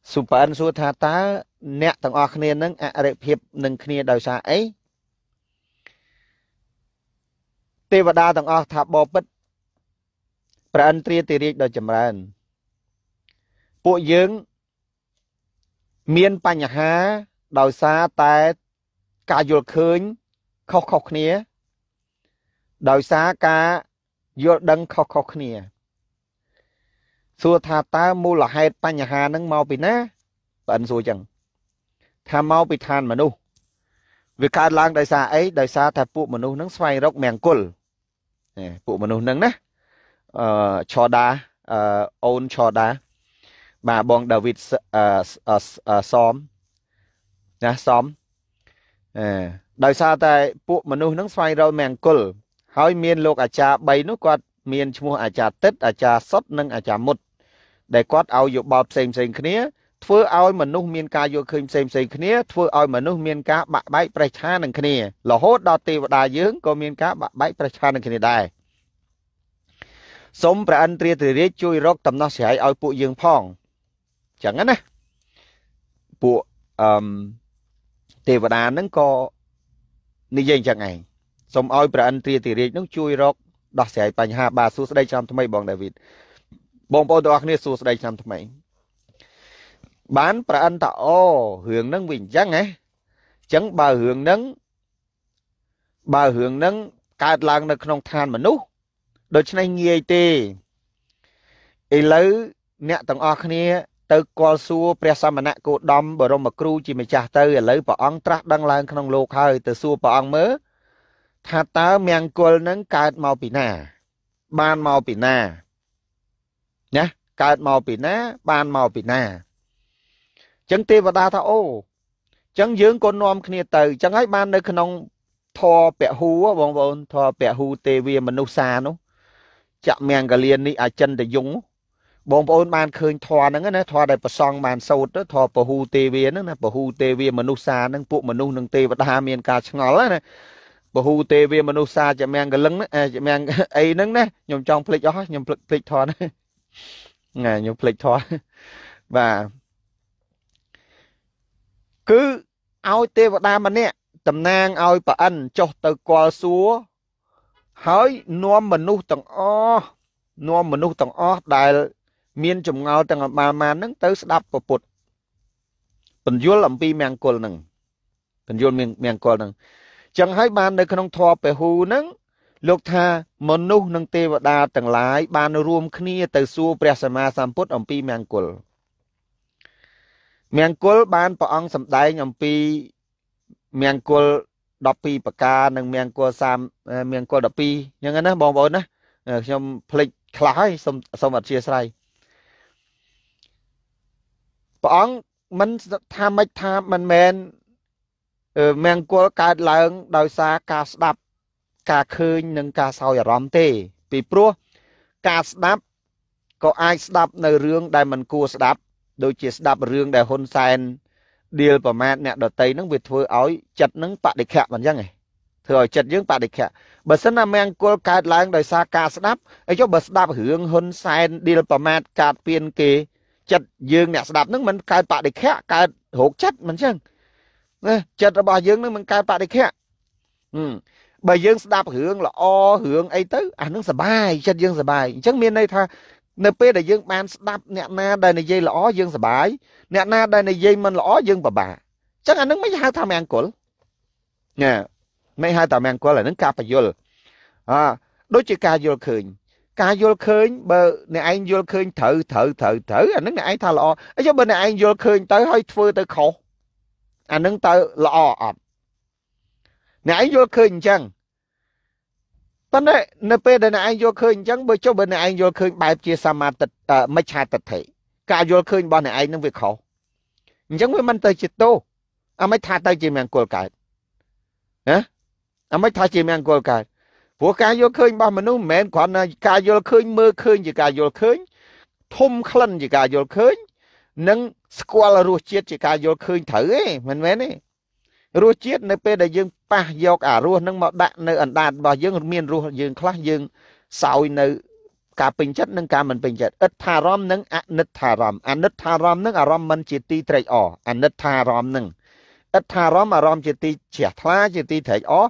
Sụp ơn sụt thả tá nẹ tầng ọc nha nâng ạ rệ phép nâng khní đòi xa ấy. Tê vật đa tầng ọc thạ bó bất bà ân trí tí riêng đòi chầm ràng. Bộ dưỡng miên bà nhà há đòi xa tại ca dùl khuyên khóc khóc nế. Đòi xa ca dùl đấng khóc khóc nế. Xua thà ta mù là hẹt bà nhà há nâng mau bì ná. Bà ân xua chẳng. Thà mau bì than mà nu. Vì ca lang đòi xa ấy đòi xa thà bộ mà nu nâng xoay rốc mẹng cùl. Bộ mà nu nâng ná. Uh, cho đá uh, ôn cho đá bà bọn David uh, uh, uh, xóm nha xóm uh. Đời xa tại bộ mà nụ nâng xoay râu mẹng cùl hỏi miên lục à cha bay nó quạt miên chung à cha tích à cha sốt nâng à cha mụt để quát ao dụ bọp xem xem khía thưa ao mà nụ miên ca dụ khuyên xem xem khía thưa ao mà nụ miên ca bạc bãi bãi cha nâng khía là hốt đo tì và đà dưỡng có miên ca bạc bãi bãi cha nâng khía đài. Sống bà anh trí trí chui rốt tầm nó sẽ hãy ôi bộ dương phong. Chẳng á nè. Bộ Tê vật án nâng có Nhi dân chẳng ảnh. Sống ôi bà anh trí trí nâng chui rốt đó sẽ hãy bà nhà bà xua xa đây chăm thông mây bọn David. Bọn bộ đọc nê xua xa đây chăm thông mây. Bán bà anh ta ô hướng nâng vĩnh chẳng á. Chẳng bà hướng nâng Bà hướng nâng cát làng nâng nông than mà nú. Đối chân anh nghe tê. Ý lỡ nẹ tầng ọc nha. Tớ qua xua pre xa mà nạ cô đâm bởi rộng mà cửu chì mẹ chá tớ. Ý lỡ bỏ ong trắc đăng lang khăn ông lục hơi. Tớ xua bỏ ong mớ. Thả tớ mẹng quân nâng cát màu bì nà. Ban màu bì nà. Nhá. Cát màu bì nà. Ban màu bì nà. Chẳng tê vật đá thả ô. Chẳng dưỡng con nôm khăn tớ. Chẳng hãy ban nơi khăn ông thò bẹ hù á. Vòng vòng thò bẹ hù tê vi mà nâu xa nô. Chạm mẹng gà liền đi à chân để dùng. Bọn bọn bạn khơi thoa nâng á. Thoa đầy bà xong bàn sốt á. Thoa bà hù tê viên á. Bà hù tê viên mà nụ xa nâng bộ mà nụ nâng tê vật đá miền ca chẳng ngó á. Bà hù tê viên mà nụ xa chạm mẹng gà lưng á. Chạm mẹng ấy nâng á. Nhông trong phịch đó. Nhông phịch thoa nâng á. Nhông phịch thoa. Và cứ áo tê vật đá mà nè. Tầm nang áo bà ăn cho tờ qua xuống. Hỡi nôm mà nụ tầng ơ. Nôm mà nụ tầng ơ. Đại miên chùm ngào tầng bà mà nâng tới đạp của bụt. Bình dùl làm bì mẹng cùl nâng. Bình dùl mẹng cùl nâng. Chẳng hãy bàn nơi khăn ông thò bè hù nâng. Lúc thà mà nụ nâng tê vật đà tầng lái. Bàn nó rùm khní tới xua bè xa mà xàm bút ông bì mẹng cùl. Mẹng cùl bàn bà ông xàm đáy ông bì mẹng cùl. Đọc bì bà ca nâng miền của xàm miền của đọc bì. Nhưng anh á bọn bọn á. Trong lịch khói xong vật chia sài. Bọn mình tham mách tham mình mên. Miền của cái lớn đòi xa ca sạp. Ca khơi nâng ca sao giả rõm tê. Vì bố ca sạp. Có ai sạp nơi rương đài mình cua sạp. Đôi chỉ sạp rương đài hôn xanh. Điều bà mẹ nè đợt tây nâng việc thua áo chật nâng bạc địch khẽ bằng dân này. Thừa chật dưỡng bạc địch khẽ. Bà sân là mẹng cô cát lãng đời xa ca sẵn đáp. Ê cho bà sẵn đáp hướng hơn xanh. Điều bà mẹ cát biên kê chật dưỡng nè sẵn đáp nâng mình cát bạc địch khẽ. Cát hốt chất bằng dân. Chật bà dưỡng nâng mình cát bạc địch khẽ. Bà dưỡng sẵn đáp hướng là o hướng ấy tớ. À nâng sẵn bài chật dưỡng sẵn bài. Chắc miền đây tha. Nơi bê đầy dương bàn sạp nẹ na đầy này dây lõ dương sạp bái. Nẹ na đầy này dây mình lõ dương bà bà. Chắc anh nâng mấy hai thả mẹng cổ. Mấy hai thả mẹng cổ là nâng ca bà dùl. Đối chứ ca dùl khuyên. Ca dùl khuyên bờ nè anh dùl khuyên thử thử thử thử. Anh nâng nè anh thả lõ. Ê chứ bờ nè anh dùl khuyên tới hơi thưa tới khổ. Anh nâng tới lõ ọp. Nè anh dùl khuyên chăng. Tân đấy, nơi bê đây này anh vô khuyên chẳng bởi cho bên này anh vô khuyên bài chia xa mà tịch, mấy chai tịch thị. Cả vô khuyên bọn này anh nâng việc khổ. Chẳng với mình tới chịt tô. à mấy tha tay chị mèn cột cài á à mấy tha chị mèn cột cài của cá vô khơi ba mình nó mèn còn cá vô khơi mưa khơi gì cá vô khơi thôm khăn gì cá vô khơi nâng squal ruột chết gì cá vô khơi thử ấy mình mèn ấy ruột chết nơi pe để dương pa vô cả ruột nâng mọt đạn nơi ẩn đạn vào dương miền ruột dương khla dương sỏi nơi cả bình chất nâng cả mình bình chất ít thà rom nâng ăn nứt thà rom ăn nứt thà rom nâng à rom mình chỉ ti thầy ó ăn nứt thà rom nâng ít thà rom à rom chỉ ti trẻ thá chỉ ti thầy ó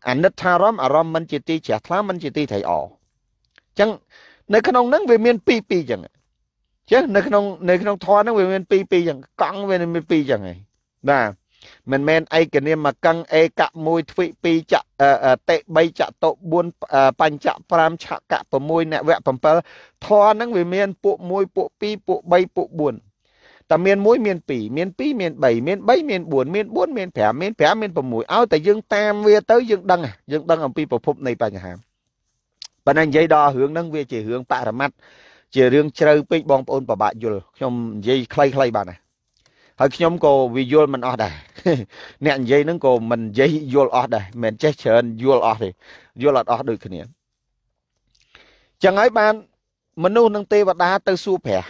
ăn nứt thà rom à rom mình chỉ ti trẻ thá mình chỉ ti thầy ó chẳng nơi cái nông nâng về miền pi pi chẳng chứ nơi cái nông nơi cái nông thoa nâng về miền pi pi chẳng căng về miền pi chẳng này nè mình men ai cái niệm mà căng ai cạ môi thụy pi chạ tệ bay chạ tộ buôn pan chạ pram chạ cạ bờ môi nẹt vẹt bầm bờ thò nắng về miền bộ môi bộ pi bộ bay bộ buồn ta miền môi miền pì miền pi miền bảy miền bảy miền buồn miền buồn miền phẻ miền phẻ miền bầm mũi áo tại dương tam về tới dương đăng à dương đăng ông pi bộ phục này bằng hàm bạn anh dây đo hướng nắng về chỉ hướng bạ mặt chỉ riêng chơi pi bong ôn bờ bạ dồi trong dây khay khay bạn này ở nhóm cô vì vô mình ở đây nẹn dây nâng cô mình dây vô ở đây mình chết trên vô ở thì vô là ở được cái chẳng ấy bạn mình nuôi nâng tê và đá tới su pè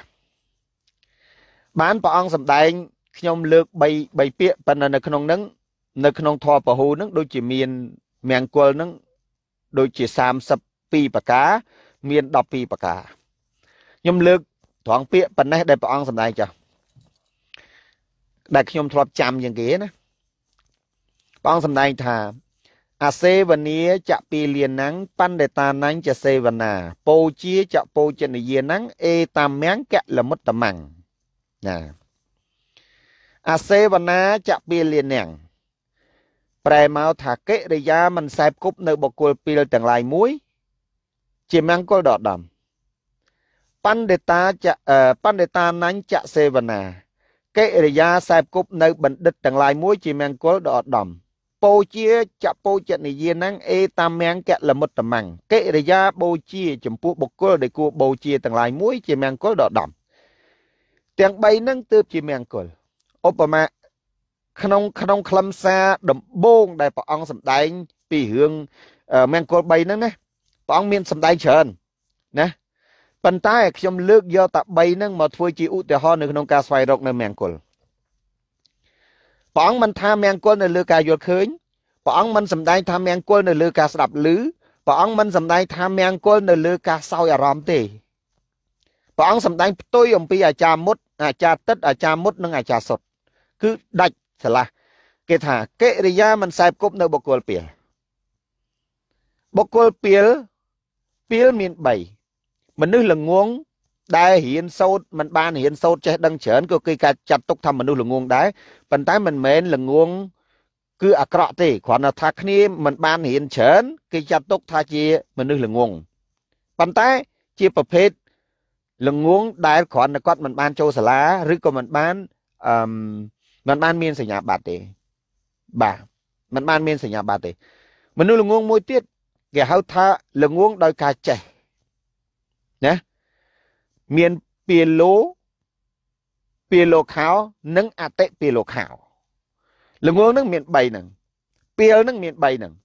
bán bà ông sầm đánh nhóm lược bay bay pịa và là nâng nâng nâng nâng thò bà hù nâng đôi chỉ miền miền quơ nâng đôi chỉ xàm sập pi bà cá miền đọc pi bà cá nhóm lược thoáng pịa và này đây bà ông sầm đánh chào đại khi ông thọ chạm những cái này, bang sầm đại thà, à xe vận nia chạm pi liền nắng, pan để ta nắng chạm xe vận à, po chia chạm po trên này dìa nắng, e tam miếng kẹt là mất tầm màng, nè, à xe vận à chạm pi liền nắng, bè mau thả kệ để ra mình xài cúp nơi bọc cột pi là từng lại muối, chỉ mang cột đỏ đầm, pan để ta chạm, pan để ta nắng chạm xe vận à. Cái ra sai cúp nơi bệnh địch tầng lại muối chỉ mang cố đỏ đầm po chia chạm po trận này dìa nắng e tam mang kẹt là một tầm màng cái ra po chia chấm po bọc cố để cô po chia tầng lại muối chỉ mang cố đỏ đầm tiếng bay nâng tướp chỉ mang cố Obama không không khâm xa đầm bông đại bảo ông sầm đánh vì hương mang cố bay nâng nè bảo ông miền sầm đánh trơn nè phần tai trong lược do tập bay nâng mà thôi chỉ út để ho nữa không ca xoay rộng nơi mèn cồn, bọn mình tham mèn cồn nơi lừa ca vô khơi, bọn mình sầm đai tham mèn cồn nơi lừa ca đập lứ, bọn mình sầm đai tham mèn cồn nơi lừa ca sau nhà rầm tì, bọn sầm đai tôi ông pi à cha mốt à cha tết à cha mốt nâng à cha sột, cứ đạch thật là kệ thả kệ đi ra mình sai cúp nơi bọc cồn piel, bọc cồn piel piel miền bảy mình nuôi là nguồn đai hiện sâu mình ban hiện sâu che đăng chén cơ cây cà chặt tục thầm mình nuôi là nguồn đái phần tái mình mến là nguồn cứ à cọ thì khoảng là thạc ni mình ban hiện chén cây chặt tục tha chi mình nuôi là nguồn phần tái chia bập hết là nguồn đái khoảng là quát mình ban châu sả lá rứ còn mình ban um, mình ban miên sài nhà bà tề bà mình ban miên sài nhà bà tề mình nuôi là nguồn môi tiết kẻ hao tha là nguồn đòi cà chè nè miền biển lố biển lộc hào nâng à tệ biển lộc hào lưng uống nâng miền bay nâng biển nâng miền bay nâng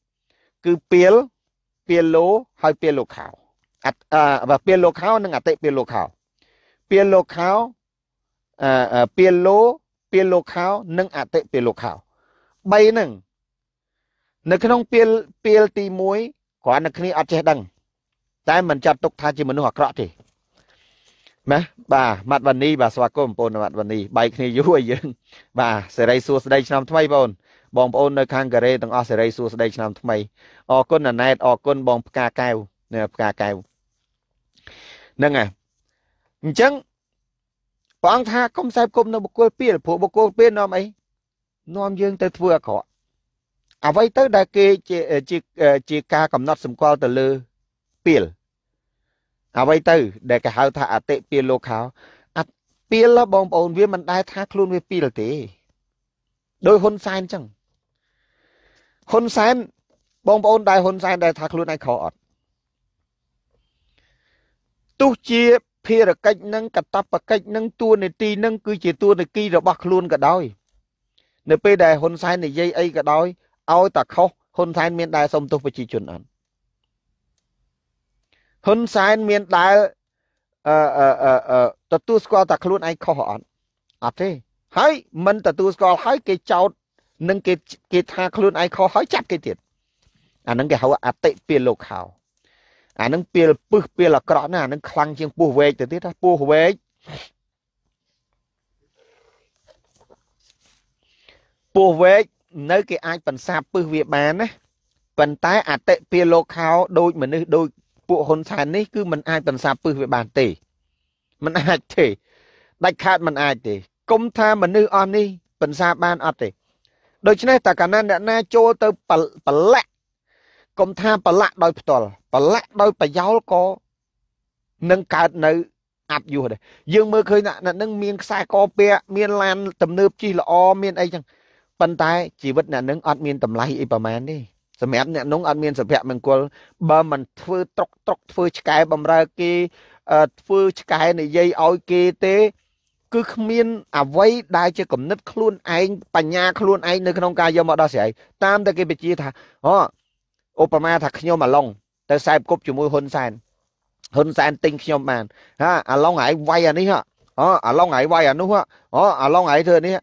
cứ biển biển lố hay biển lộc hào à và biển lộc hào nâng à tệ biển lộc hào biển lộc hào à biển lố biển lộc hào nâng à tệ biển lộc hào bay nâng nâng cái nông biển biển tì muối quả nâng cái này ở trên đằng tại mình chặt tục tha chỉ mình hoặc rõ thì mẹ bà mặt vần đi bà xóa cơm bồn mặt vần đi bày khi vui dương bà sẽ đây xuống đây năm thay bồn bóng bồn nơi khang gà rê tầng ở sẽ đây xuống đây năm thay ở con là nét ở con bóng ca cao nè ca cao nâng à chẳng bóng tha không sai cơm nó một cô biết phụ một cô biết nó mấy nó dương tới vừa khó à vậy tới đại kia chị chị ca cầm nót xung quanh từ lư piel, à vậy từ để cái hậu thả tệ piel lô khảo, à piel là bom bồn với mình đai thác luôn với piel thế, đôi hôn sai chẳng, hôn sai bom bồn đai hôn sai đai thác luôn ai khó, tu chia phe là cách nâng cật tập và cách nâng tua này ti nâng cứ chỉ tua này kia rồi bạc luôn cả đôi, Nếu bây đại hôn sai này dây ấy cả đói, ôi ta khóc, hôn sai miền đại xong tôi phải chỉ chuẩn ăn. Hôn sai miền đại, ta tu sơ ta khốn ai khó ăn. À thế, hãy, mình ta tu sơ hãy cái cháu, nâng cái tha khốn ai khó hỏi chắc cái thiệt. À nâng cái hậu ạ tệ bia lục hào. À nâng bia bức bia là cỏ nè, nâng khăn chiếng bùa vệ từ tiết ra, bùa vệ. Bùa vệ, nơi cái ai phần xa bức việc bán á. Phần tái ạ tệ bia lục hào, đôi mình đôi bộ hôn sản ấy, cứ mình ai phần xa bức việc bán tỉ. Mình ai tỉ, đạch khát mình ai tỉ. Công tha mình nữ on đi, phần xa ban ọt tỉ. Đôi chứ này, ta cả năng đã na cho tới bà lạc. Công tha bà lạc đôi bà tòa, bà lạc đôi bà giáo có nâng cát nơi ạp dù hồi đấy. Dương mơ khơi nạ nâng miên xa có bè, miên lan tầm nợp chi là o miên ấy chăng. Bần tay chỉ vật nạ nâng ọt miên tầm lai y bà mán đi. Sẽ mẹp nạ nâng ọt miên sập hẹp mình quên. Bà mình thưa trọc trọc thưa cháy bầm ra kia, thưa cháy này dây ôi kia tế. Cứ miên à vây đai chơi cầm nứt khuôn anh, bà nhà khuôn anh nơi không ca dơ mọ đó sẽ ấy. Tam ta kia bị chi thả, hó. Obama thật nhau mà lòng, ta sai cốp chùm môi hôn sàn, hôn sàn tinh nhau màn, ha, à long hải vay à ní hả, à long hải vay à nú hả, à long hải thừa ní hả,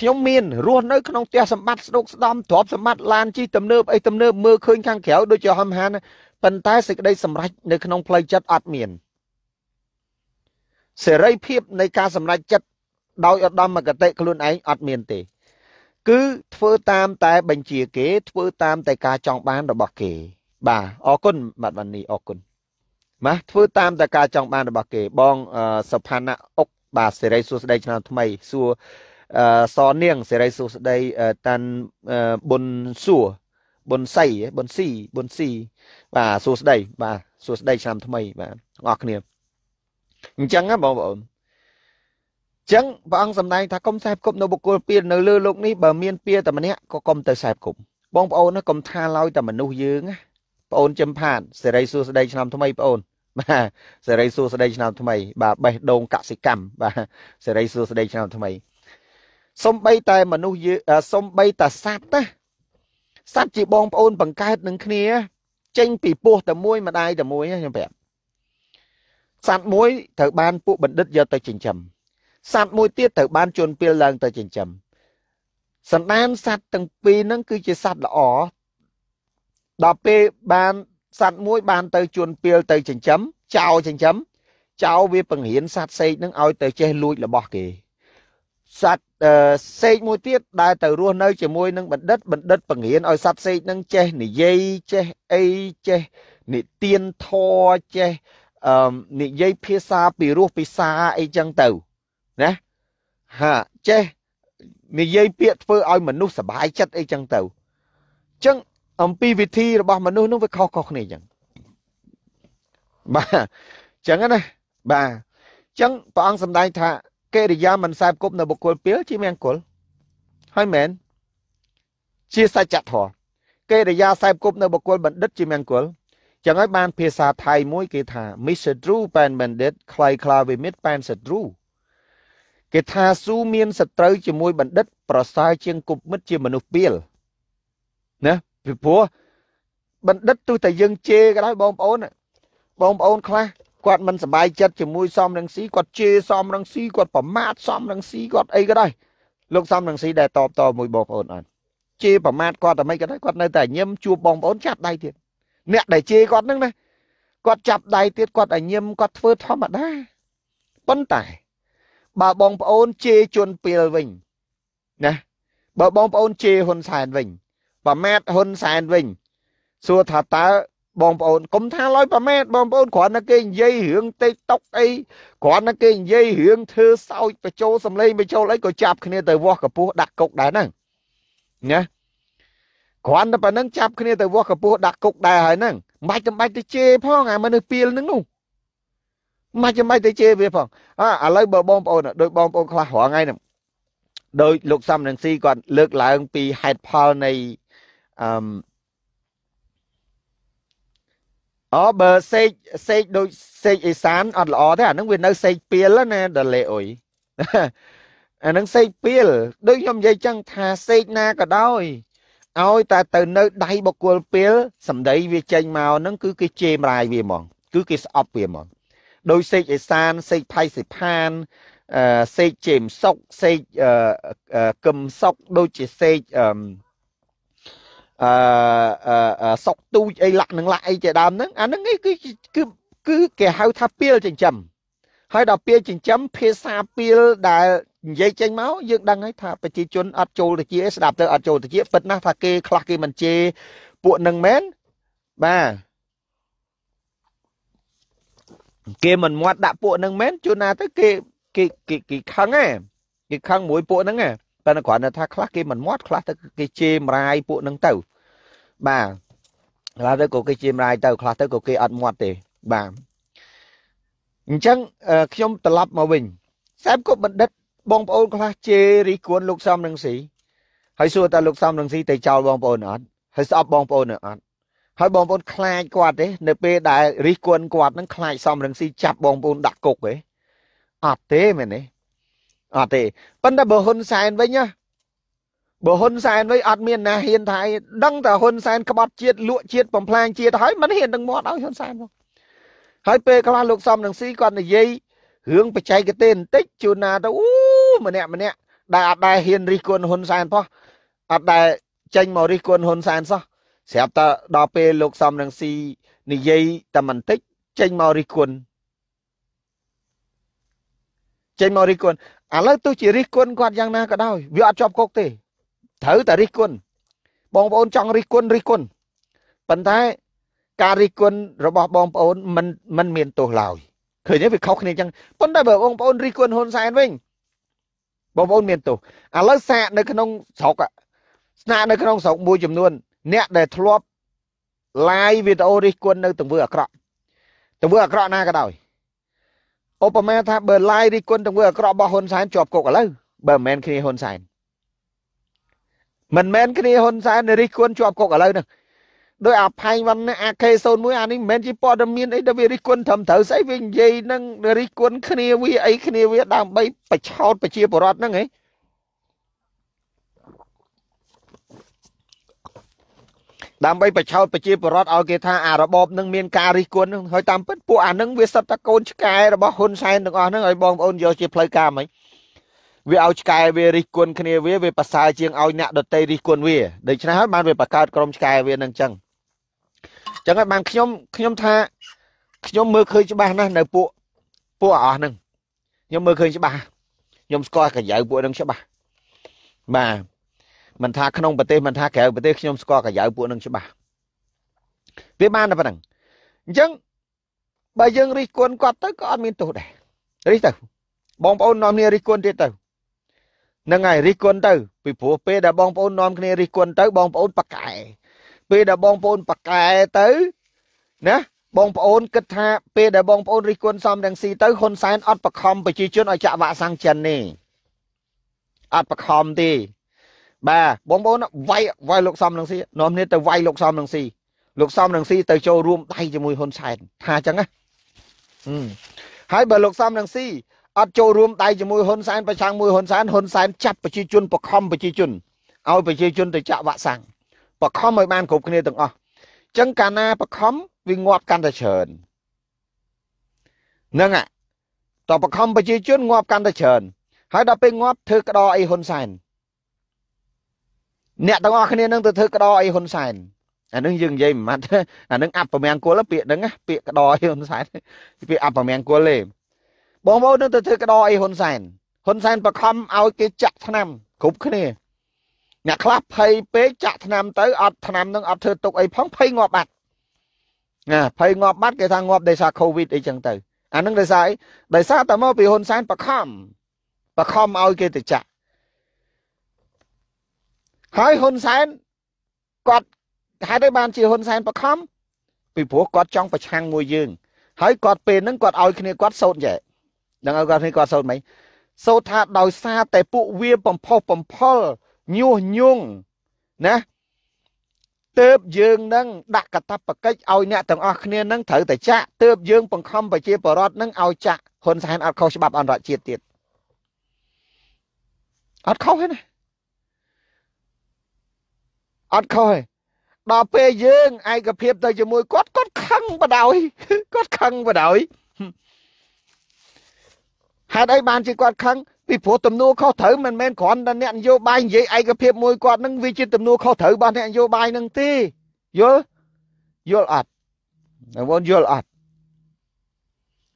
nhau miên, ruột nơi không tia sầm bát, đốt đom thọp sầm bát lan chi tầm nơ, ấy tầm nơ mưa khơi khang khéo đôi chờ hâm hán, phần tai xịt đây sầm rách nơi không play chất ạt miền, sề rây phép nơi ca sầm rách chất, đau ở đâm mà cả tệ luôn ấy ạt miền tỉ. Cứ thưa tam tại bệnh chìa kế, thưa tam tại ca trọng ban đồ bạc kế. Bà, ổ cun, mặt văn ni ổ cun. Mà, thưa tam tại ca trọng ban đồ bạc kế, bong sập hàn ạ, ốc bà sẽ rây xuống đây cho thầm mây, xua xó niêng sẽ rây xuống đây tan bồn xua, bồn xây, bồn xì, bồn xì, bà xuống đây, bà xuống đây cho thầm mây, bà ngọt niềm. Chẳng á bọn bọn. Chẳng bà ông dầm này ta không xếp cụm nó bục cô bia nó lưu lúc ní bà miên bia ta mà nế có công tờ xếp cụm. Bọn bà ôn nó công tha lôi ta mà nụ dưỡng á. Bà ôn châm phản, sẽ rây xua sẽ đây cho nằm thông mây bà ôn. Bà sẽ rây xua sẽ đây cho nằm thông mây, bà bày đồn cả sĩ cầm, bà sẽ rây xua sẽ đây cho nằm thông mây. Xong bây ta mà nụ dưỡng, xong bây ta sát á. Sát chỉ bọn bà ôn bằng cách nâng khní á. Chênh bị bố ta môi mà đai ta môi á. Sát môi thở ban bộ bệnh đứt do ta trình trầm. Sát môi tiết thử ban chôn bia lần tới chỉnh chầm. Sẵn đàn sát tầng bì nâng cứ chế sát là ổ. Đó bê ban sát môi ban tới chôn bia tới chỉnh chấm. Chào chỉnh chấm. Chào vì bằng hiến sát xây nâng ôi tới chế lùi là bỏ kì. Sát xây môi tiết đai tới ruộng nơi chế môi nâng bẩn đất. Bẩn đất bằng hiến ôi sát xây nâng chế nỉ dây chế ây chế nỉ tiên thô chế nỉ dây phía xa bì ruộng phía xa ấy chăng tàu. Nè, hả, chê, mình dây biệt phơ ôi mà nụ sả bái chất ấy chẳng tàu. Chẳng, ông bì vị thi rồi bỏ mà nụ nó phải khó khó này chẳng. Bà, chẳng á nè, bà, chẳng, bà ông xâm đáy thạ, kê đi ra mình xài cốp nè bộ cốp bíu chí mẹn cốp. Hơi mẹn, chia xa chặt hò, kê đi ra xài cốp nè bộ cốp bẩn đất chí mẹn cốp. Chẳng ấy bàn phía xa thay mối kì thả, mít sờ trú bàn bần đất, khai khá về mít bàn sờ trú. Cái thà su miên sạch trâu cho môi bản đất bỏ sai trên cục mất chìa mà nụ biên. Nè, vì bố, bản đất tôi thầy dân chê cái đó bông ôn ạ. Bông ôn khá, quạt mình sẽ bài chất cho môi xong răng xí, quạt chê xong răng xí, quạt bỏ mát xong răng xí, quạt ấy cái đó. Lúc xong răng xí đè tòp tòp môi bông ôn ạ. Chê bỏ mát quạt ở mấy cái đó, quạt nơi thầy nhâm chua bông ôn chạp đây thiệt. Nè, để chê quạt nâng nè. Quạt chạp đây tiết quạt ở nhâm quạt phơ thó mặt đó. Bấn tải. Bà bông bà ôn chê chôn bìa vinh. Nè. Bà bông bà ôn chê hôn sàn vinh. Bà mẹt hôn sàn vinh. Xua thả ta bông bà ôn. Cũng tha lôi bà mẹt bông bà ôn. Khóa nó kê dây hướng tây tóc ấy. Khóa nó kê dây hướng thơ sau. Bà châu xâm lây bà châu lấy cổ chạp. Khi nè tờ vô khả bố đặc cục đá nâng. Nè. Khóa nó bà nâng chạp. Khi nè tờ vô khả bố đặc cục đá hả nâng. Mạch tầm bạch tờ chê phó ngài mà nâng bìa nâng nung. Mà chứ mấy tới chê về phòng. À lấy bờ bông bông nè. Đôi bông bông khóa hóa ngay nè. Đôi lúc xăm nâng si còn lược lại ông bì hạt phá này. Ở bờ xếch. Xếch đôi xếch ý sán. Ở lọ thế à. Nâng viên nâng xếch bia lắm nè. Đã lệ ủi. à nâng xây piel đôi nhóm dây chân thà xây na cả đôi ôi ta từ nơi đầy bọc quần piel sầm đấy vì tranh màu nâng cứ cái chê mài vì mòn cứ cái sọp vì mòn đôi xây cái san xây pay xây pan à xây chìm sọc xây à à cầm sọc đôi chỉ xây sọc tu ấy lặn nâng lại chạy đam nâng à nâng ấy cứ cứ cứ kẻ hao tháp piel chừng chầm hay đọc piel chừng chấm piel xa piel đã dây chanh máu dương đăng ấy thà phải chỉ chốn ăn trâu thì chỉ đạp tới ăn trâu thì chỉ phật na thà kê khạc kê mình chê buồn nâng mến mà kê mình mua đạp buồn nâng mến chốn na tới kê kê kê kê khăng ấy kê khăng mũi buồn nâng ấy ta nói là thà khạc kê mình mua khạc tới kê chê mày buồn nâng tàu bà là tới cổ kê chê mày tàu khạc tới cổ kê ăn mua thì bà chẳng không tập lập mà mình xem có bận đất bong bóng khá chê rí cuốn lục xăm rừng xí hãy xua ta lục xăm rừng xí thì chào bong bóng ổn hãy sắp bong bóng ổn hãy bong bóng khai quạt đấy nợ bê đại rí cuốn quạt nâng khai xăm rừng xí chạp bong bóng đặc cục ấy ạt thế mẹ này ạt thế bắn ta bờ hôn xài với nhá bờ hôn xài với ạt miền nà hiện tại đăng ta hôn xài các bọt chiết lụa chiết bóng plang chiết hỏi mắn hiện đừng mọt áo hôn xài không hãy bê các lục xăm rừng xí còn là dây hướng phải chạy cái tên tích chùa nà ta ú mà nè mà nè đại đại hiền ri quân hôn sàn po đại tranh màu ri quân hôn sàn sao xếp ta đo pe lục xăm đang si nị dây ta mình tích tranh màu ri quân tranh màu ri quân à lỡ tôi chỉ ri quân quạt giang na cả đâu việc chọc cốc tê thử ta ri quân bong bóng trong ri quân ri quân phần thái cà ri quân rồi bỏ bong bóng mình mình miền tổ lào khởi nhớ việc khóc này chăng vấn đề bởi bong bóng ri quân hôn sàn với bong bóng miền tổ à lỡ xạ nơi cái nông sọc ạ xạ nơi cái nông sọc mua chùm luôn nẹt để thua lai việt ô đi quân nơi từng vừa cọ từng vừa cọ na cái đòi Obama tha bờ lai đi quân từng vừa cọ bỏ hôn sán chọp cột cả lư bờ men kia hôn sán mình men kia hôn sán để đi quân chọp cột cả lư nè đôi áp hai văn a kê sơn mũi anh ấy men chỉ bỏ đâm miên ấy đã về đi quân thầm thở say về dây nâng đi quân kia vi ấy kia vi đang bay phải chót phải chia bỏ rót nâng ấy đang bay phải chót phải chia bỏ rót ao kia tha à rồi bom nâng miên cà đi quân nâng hơi tam bứt bộ anh nâng về sập ta côn sky rồi bỏ hôn say nâng anh nâng hơi bom ôn vô chia play cam ấy về ao sky về đi quân kia vi về bát sai chieng ao nhạ đợt tây đi quân vi để cho nó hết mang về bát cát crom sky vi nâng chăng chẳng hạn bạn nhóm nhóm tha nhóm mơ khơi cho bà nè nè bộ bộ ở nè nhóm mơ khơi cho bà nhóm coi cả dạy bộ nâng cho bà mà mình tha không bật tê mình tha kẹo bật tê nhóm coi cả dạy bộ nâng cho bà với ba là bạn chẳng bà dân đi quân quạt tới có ăn miên tổ đẻ đấy tàu bong bóng non nia đi quân đi tàu nâng ngày đi quân tàu vì phụ p đã bong bóng non nia đi quân tới bong bóng bạc cải P đã bong bóng bạc cài tới nè bong bóng kết tha P đã bong bóng ri quân xong đang xì tới hôn sáng ớt bạc khom bởi chi chuyên ở chạ vạ sang chân nè ớt bạc khom đi bà bong bóng nó vay vay lục xong đang xì nó hôm nay tới vay lục xong đang xì lục xong đang xì tới châu ruộng tay cho mùi hôn sáng tha chẳng á hai bà lục xong đang xì ớt châu ruộng tay cho mùi hôn sáng bà sang mùi hôn sáng hôn sáng chắp bởi chi chuyên bạc khom bởi chi chuyên ao bởi chi chuyên tới chạ vạ sang bà khóm mới ban cục kia từng à chân cà na bà khóm vì ngọt can ta chờn nâng ạ tỏ bà khóm bà chỉ chuyên ngọt can ta chờn hãy đọc bên ngọt thư cái đó ấy hôn sàn nè từng à kia nâng từ thư cái đó ấy hôn sàn à nâng dừng dây mà à nâng áp vào miệng cua lớp bịa nâng á bịa cái đó ấy hôn sàn bịa áp vào miệng cua lên bóng bóng nâng từ thư cái đó ấy hôn sàn hôn sàn bà khóm ao cái chặt năm cục kia nhà club hay bé chặt nam tới ọt nam nâng ọt thừa tục ấy phóng phây ngọt bạt à phây ngọt bát cái thằng ngọt để sa covid ấy chẳng từ à nâng để sa ấy để sa tao mau bị hôn sáng bạc khom bạc khom ao kia từ chặt hai hôn sáng quạt hai đứa bạn chỉ hôn sáng bạc khom bị bố quạt trong bạc hang môi dương hãy quạt bề nâng quạt ao kia quạt sốt vậy đang ao kia quạt sốt mấy sốt thà đòi sa tại phụ vía bầm phò bầm phò nhu nhung nè tớp dương nâng đặt cả tập bậc cách ao nhẹ tầng ao kia nâng thở tại chạ tớp dương bằng không phải chia bỏ rót nâng ao chạ hôn sáng ao khâu sẽ bập ăn rọi chia tiệt Ất khóc hết này. Ất khóc hết. Đó phê dương ai gặp hiệp tới cho mùi cốt cốt khăn bà đói. Cốt khăn bà đói. Hạt ấy bàn chỉ quạt khăn. Vì phố tùm nô khó thử mình mên còn đã nẹn vô bài vậy. Ai gặp hiệp mùi quạt nâng vì chỉ tùm nô khó thử bà nẹn vô bài nâng ti. Vô. Vô lọt. Vô lọt.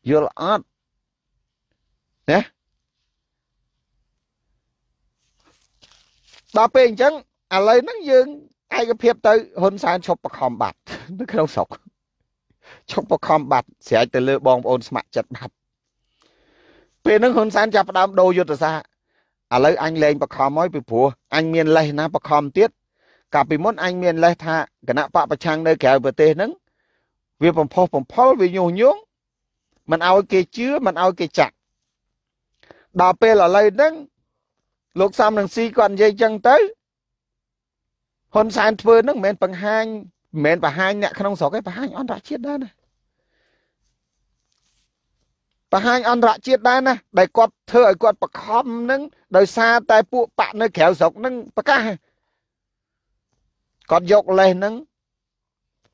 Vô lọt. Nè. Đó phê chẳng. À lời nâng dương. Ai gặp hiệp tới hôn sáng chọc bạc hòm bạc. Nó cái đâu sọc. Chọc bạc hòm bạc. Sẽ ai tới lưu bong ôn sạc chật bạc. Bên nâng hôn sáng chạp đám đô vô tờ xa. À lấy anh lên bạc hòm mối bị phùa. Anh miền lây ná bạc hòm tiết. Cả bị mốt anh miền lây thạ. Cả nạ bạc bạc chàng nơi kéo bởi tê nâng. Vì bầm phô bầm phô vì nhung nhung. Mình ao kê chứa, mình ao kê chạc. Đó bê là lấy nâng. Lúc xăm nâng si còn dây chân tới. Hôn sáng phơi nâng mến bằng hành. Mến bằng hành nè khả nông sổ cái bằng hành ổn rạ chiết đá nè. Bằng hành ổn rạ chiết đá nè. Đại quạt thơ ở quạt bạc hòm nâng. Đời xa tay phụ bạn nơi khéo dọc nâng bạc ca. Quạt dọc lên nâng.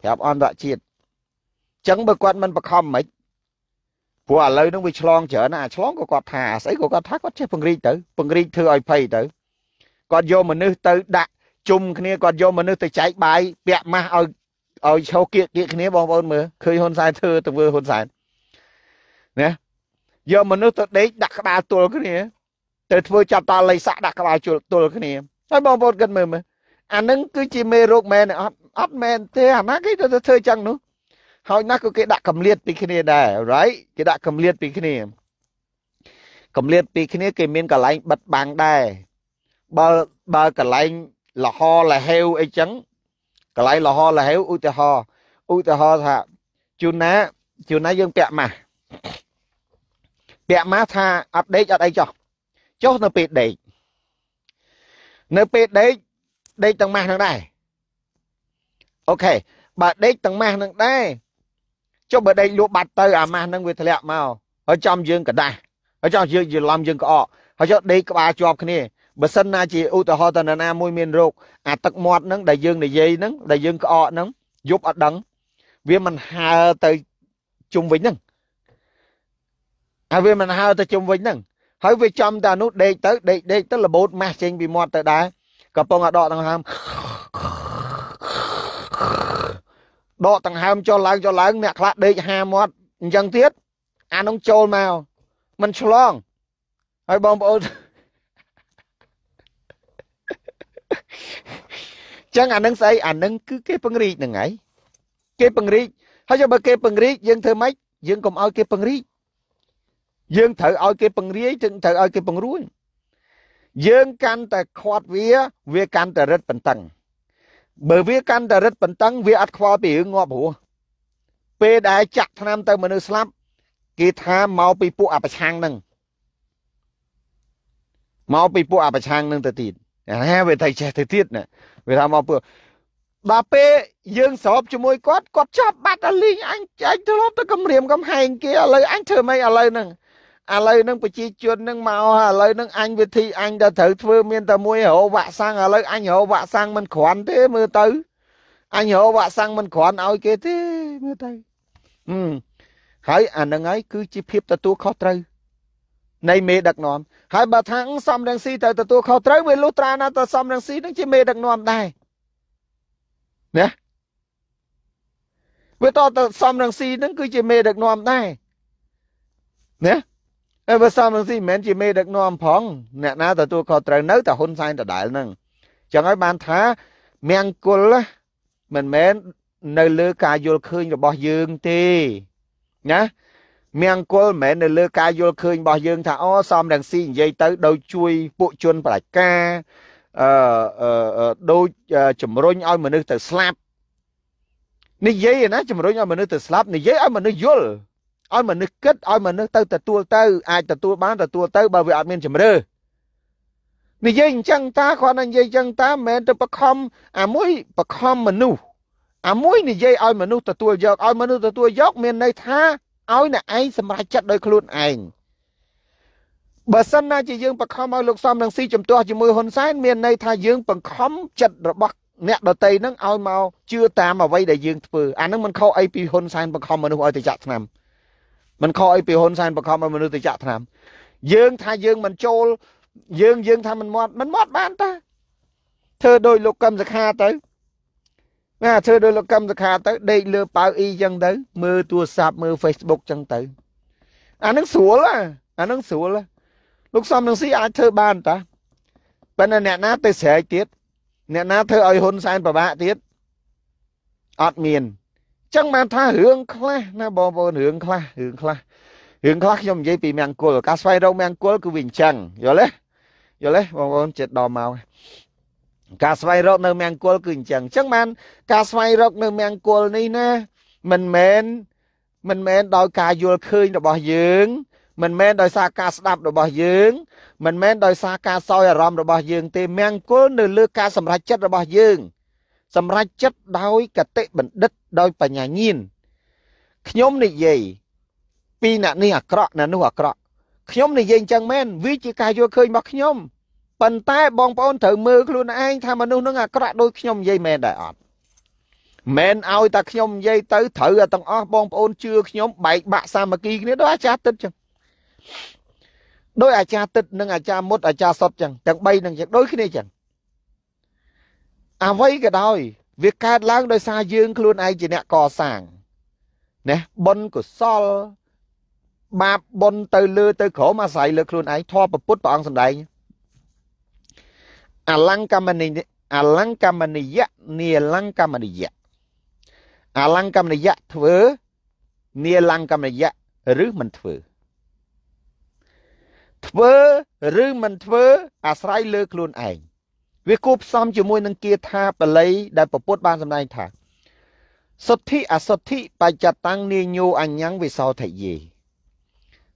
Thẹp ổn rạ chiết. Chẳng bởi quạt mình bạc hòm mấy. Phụ ở lời nâng vì chlong chở nà. Chlong của quạt hà. Sấy của quạt thác quạt chế bằng ri tử. Bằng ri thơ oi phây tử. Quạt vô mà nư tử đạ. Chùm kia còn vô mà nước tới cháy bài bẹ mà ở ở chỗ kia kia kia bong bóng mưa khơi hôn sai thưa từ vừa hôn sai nè vô mà nước tới đấy đặt các bà tôi cái này từ vừa chặt ta lấy sạ đặt các bà tôi cái này nói bong bóng gần mưa mà anh nâng cứ chỉ mê rốt men ấp men thế à nó cái tôi chơi chăng nữa hỏi nó cứ cái đặt cầm liệt bị cái này đây rồi cái đặt cầm liệt bị cái này cầm liệt bị cái này cái miếng cả lạnh bật bằng đây bờ bờ cả lạnh là ho là heo ấy chấn cái lại là ho là heo u tê ho u tê ho thà chiều ná chiều ná dân bẹ mà bẹ má tha ấp đấy cho đây cho chốt nó bị đấy nó bị đấy đấy tầng ma thằng này ok bà đấy tầng ma thằng đây cho bữa đây lúa bạch tơ à ma năng về thề lẹ màu ở trong dương cả đây ở trong dương dương làm dương cọ họ cho đây các bà cho cái này bà sân na chỉ u tờ ho tờ na môi miền ruột à tắc mọt nắng đại dương này dây nắng đại dương cọ nắng giúp ở đắng vì mình hà tới chung với nắng à vì mình hà tới chung với nắng hỏi về trong ta nút đây tới đây đây tức là bột ma trên bị mọt tới đá cặp bông ở đọ thằng ham đọ thằng ham cho láng cho láng nẹt lát đây hà mọt dân tiết anh ông trôn màu mình chlong hỏi bông bông chẳng anh nâng xây anh nâng cứ cái băng rít nâng ấy cái băng rít hay cho bà cái băng rít dương thơ mấy dương cùng ao cái băng rít dương thử ao cái băng rít dương thử ao cái băng rúi dương can ta khoát vía vía can ta rất bận tằng bởi vía can ta rất bận tằng vía ắt khoa bị ngọp hùa pe đại chặt nam ta mà nơi slap kỳ tha mau bị pu áp chang nâng mau bị pu áp chang nâng ta tịt à về thầy trẻ thời tiết này về tham mạo bừa bà pê dương sọp cho môi cốt cốt chắp bát anh linh anh anh thưa lót tới cầm riềm cầm hành kia lời anh thưa mấy à lời nâng à lời nâng phải chi chuyên nâng màu à lời nâng anh về thi anh đã thử thưa miên ta môi hổ vạ sang à lời anh hổ vạ sang mình khoan thế mưa tới anh hổ vạ sang mình khoan ao kia thế mưa tới ừ hãy anh nâng ấy cứ chi phép ta tu khó trời này mê đặc nón hai bà thắng xong đang si tới tôi khâu tới với lúc ta ta xong đang si đang chỉ mê đặc nón đây nè với to ta xong đang si đang cứ chỉ mê đặc nón đây nè em với xong đang si mến chỉ mê đặc nón phong nè na ta tôi khâu tới nấu ta hôn sai ta đại nâng chẳng nói bàn thá miang cùl á mình mến nơi lứa cà vô khơi và bỏ dương ti nhá miang côn mẹ nơi lơ ca vô khơi bò dương thà o xong đằng xin dây tới đôi chui bộ chuôn phải ca đôi chùm rôn oi mà nước từ slap này dây nè chùm rôn oi mà nước từ slap này dây oi mà nước vô oi mà nước kết oi mà nước tơ từ tua tơ ai từ tua bán từ tua tơ bảo vệ admin chùm rơ này dây chăng ta khoan anh dây chăng ta mẹ từ bạc hom à mũi bạc hom mà nu à mũi này dây oi mà nước từ tua giọt oi mà nước từ tua giọt miền này tha ôi nè ai xem ra chất đôi khuôn anh Bà sân na chỉ dương bằng khom ao lục xóm năng si chấm tua chỉ mùi hồn sai miền này thay dương bằng khom chật rồi bọc nẹt đầu tây nâng ao màu chưa tam mà vây để dương phừ anh nâng mình khâu ai pi hồn sai bằng khom mà nuôi ao tự chặt làm mình khâu ai pi hồn sai bằng khom mà nuôi tự chặt làm dương thay dương mình trôi dương dương thay mình mót mình mót bán ta thưa đôi lục cầm giặc hà tới nè thưa đôi lục cầm giặc hà tới đây lừa bao y dân tới mưa tua sạp mưa Facebook chân tới anh nâng sủa là anh nâng sủa là lúc xong nâng sĩ ai thơ ban ta bên này nẹ ná tới xế tiết nẹ ná thơ ơi hôn sang bà bạ tiết ọt miền chẳng mà tha hướng khla nó bò vôn hướng khla hướng khla hướng khla trong dây bị mẹng cua cá xoay đâu mẹng cua cứ bình chẳng rồi lấy rồi lấy bò vôn chết đò màu cá xoay rộng nơi mẹng cua cứ bình chẳng chẳng mà cá xoay rộng nơi mẹng cua này nè mình mến mình mến đòi cá vô khơi nó bỏ dưỡng mình men đòi xa ca sđap bỏ dương mình men đòi xa ca soi à ròm bỏ dương thì men cố nửa lư ca sầm rạch chất bỏ dương sầm rạch chất đói cả tệ bệnh đất đôi bà nhà nhiên nhóm này gì pi nè ni à cọ nè nu à cọ nhóm này gì chẳng men ví chỉ ca vô khơi mặc nhóm bàn tay bong bóng thử mưa luôn anh tham mà nu nó à cọ đôi nhóm dây men đại ọt men ao ta nhóm dây tới thử à tông ó bong bóng chưa nhóm bảy bạ sa mà kia nữa đó chát tích chăng đôi à cha tịch nâng à cha mốt à cha sọt chẳng chẳng bay nâng chẳng đôi khi này chẳng à vây cái đôi việc ca lang đôi xa dương luôn ai chỉ nè cò sàng nè bon của sol ba bon từ lưa từ khổ mà xài lưa luôn ai thoa bắp bút bằng sầm đầy à lang cam mani à lang cam mani dạ nia lang cam mani dạ à lang cam mani dạ thưa nia lang cam mani dạ rứ mình thưa thưa rư mình thưa à sai lơ luôn ảnh việc cúp xong chỉ môi nâng kia tha và lấy đại bổ bút ban hôm nay thả sốt thị à sốt thị bài chặt tăng ni nhu anh nhắn vì sao thầy gì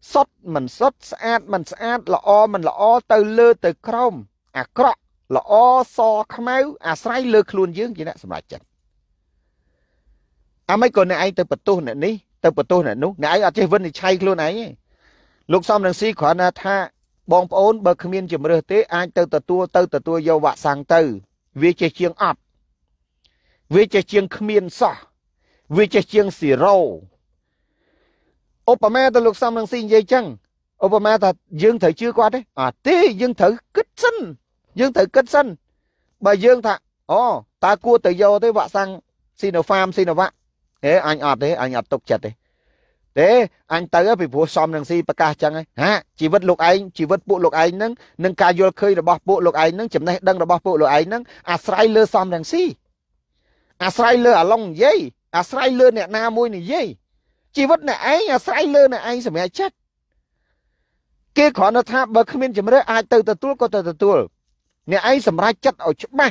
sốt mình sốt sát mình sát là o mình là o từ lơ từ crom à cọ là o so khmeu à sai lơ luôn dướng chỉ nè sầm lại chặt à mấy con này anh từ bật tu này ní từ bật tu này nú này anh ở trên vân thì chay luôn ấy lúc xong năng sĩ khoản là tha bong ôn bờ khmiên chìm rửa tế ai tơ tơ tua tơ tơ tua dâu vạ sang tơ vì chơi chiêng ọt vì chơi chiêng khmiên sọ vì chơi chiêng xì râu Obama ta lúc xong năng sĩ dây chăng Obama ta dương thử chưa qua đấy à tí dương thử kích sinh dương thử kích sinh bà dương thạ ồ oh, ta cua từ dâu tới vạ sang xin nó farm xin nó vạ thế anh ọt đấy anh ọt tục chặt đấy thế anh tới vì bố xóm năng si bà ca chẳng ấy hả chỉ vứt lục anh chỉ vứt bộ lục anh nâng nâng ca vô khơi là bọc bộ lục anh nâng chấm này đăng là bọc bộ lục anh nâng à sai lơ xóm năng si à sai lơ à long dây à sai lơ nè na môi này dây chỉ vứt nè anh à sai lơ nè anh sẽ mẹ chết kia khó nó tháp bậc không biết chấm đấy ai từ từ tuột có từ từ tuột nè anh sẽ mẹ chết ở chỗ ba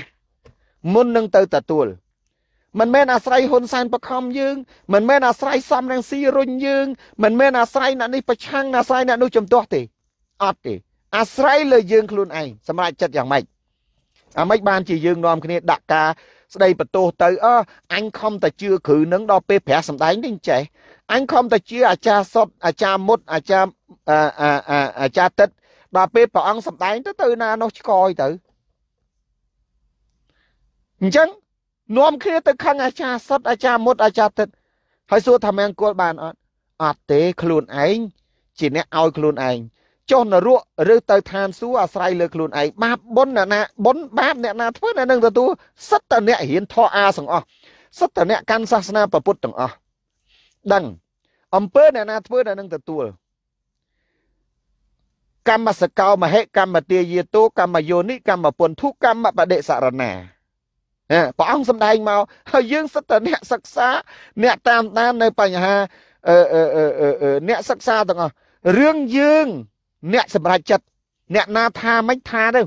muốn nâng từ từ tuột mình men à sai hôn san bậc không dương mình men à sai xăm đang si run dương mình men à sai nãy đi bậc chăng à sai nãy nuôi chấm to thì ọt thì à sai lời dương luôn anh xem lại chặt chẳng mạnh à mấy ban chỉ dương nom cái này đặt ca đây bật tô tới ơ anh không ta chưa khử nắng đo pê pé sầm đánh đinh trẻ anh không ta chưa à cha sọt à cha mốt à cha à à à à cha tết đo pê bảo ăn sầm đánh tới từ na nó coi tử chăng nôm kia từ khăn à cha sốt à cha mốt à cha tết hỏi xua thầm anh cô bàn ọt ọt tế khluôn anh chỉ nè ao khluôn anh cho nó ruộng rơi tới than xua à sai lơ khluôn anh ba bốn nè nè bốn ba nè nè thôi nè nâng ra tu sốt tờ nè hiến thọ a sằng ọ sốt tờ nè can sa na bờ put tằng ọ đằng ông pơ nè nè thôi nè nâng ra tu cam mà sờ cao mà hết cam mà tia gì tu cam mà yoni cam mà buồn thú cam mà bà đệ sạ ra nè à, bỏ ông xâm đai màu hơi dương sắp tới nẹ sắc xa nẹ tam tan nơi bà nhà ha ờ, ờ, ờ, ờ, nẹ sắc xa tầng à rương dương nẹ sầm ra chật nẹ na tha mách tha đâu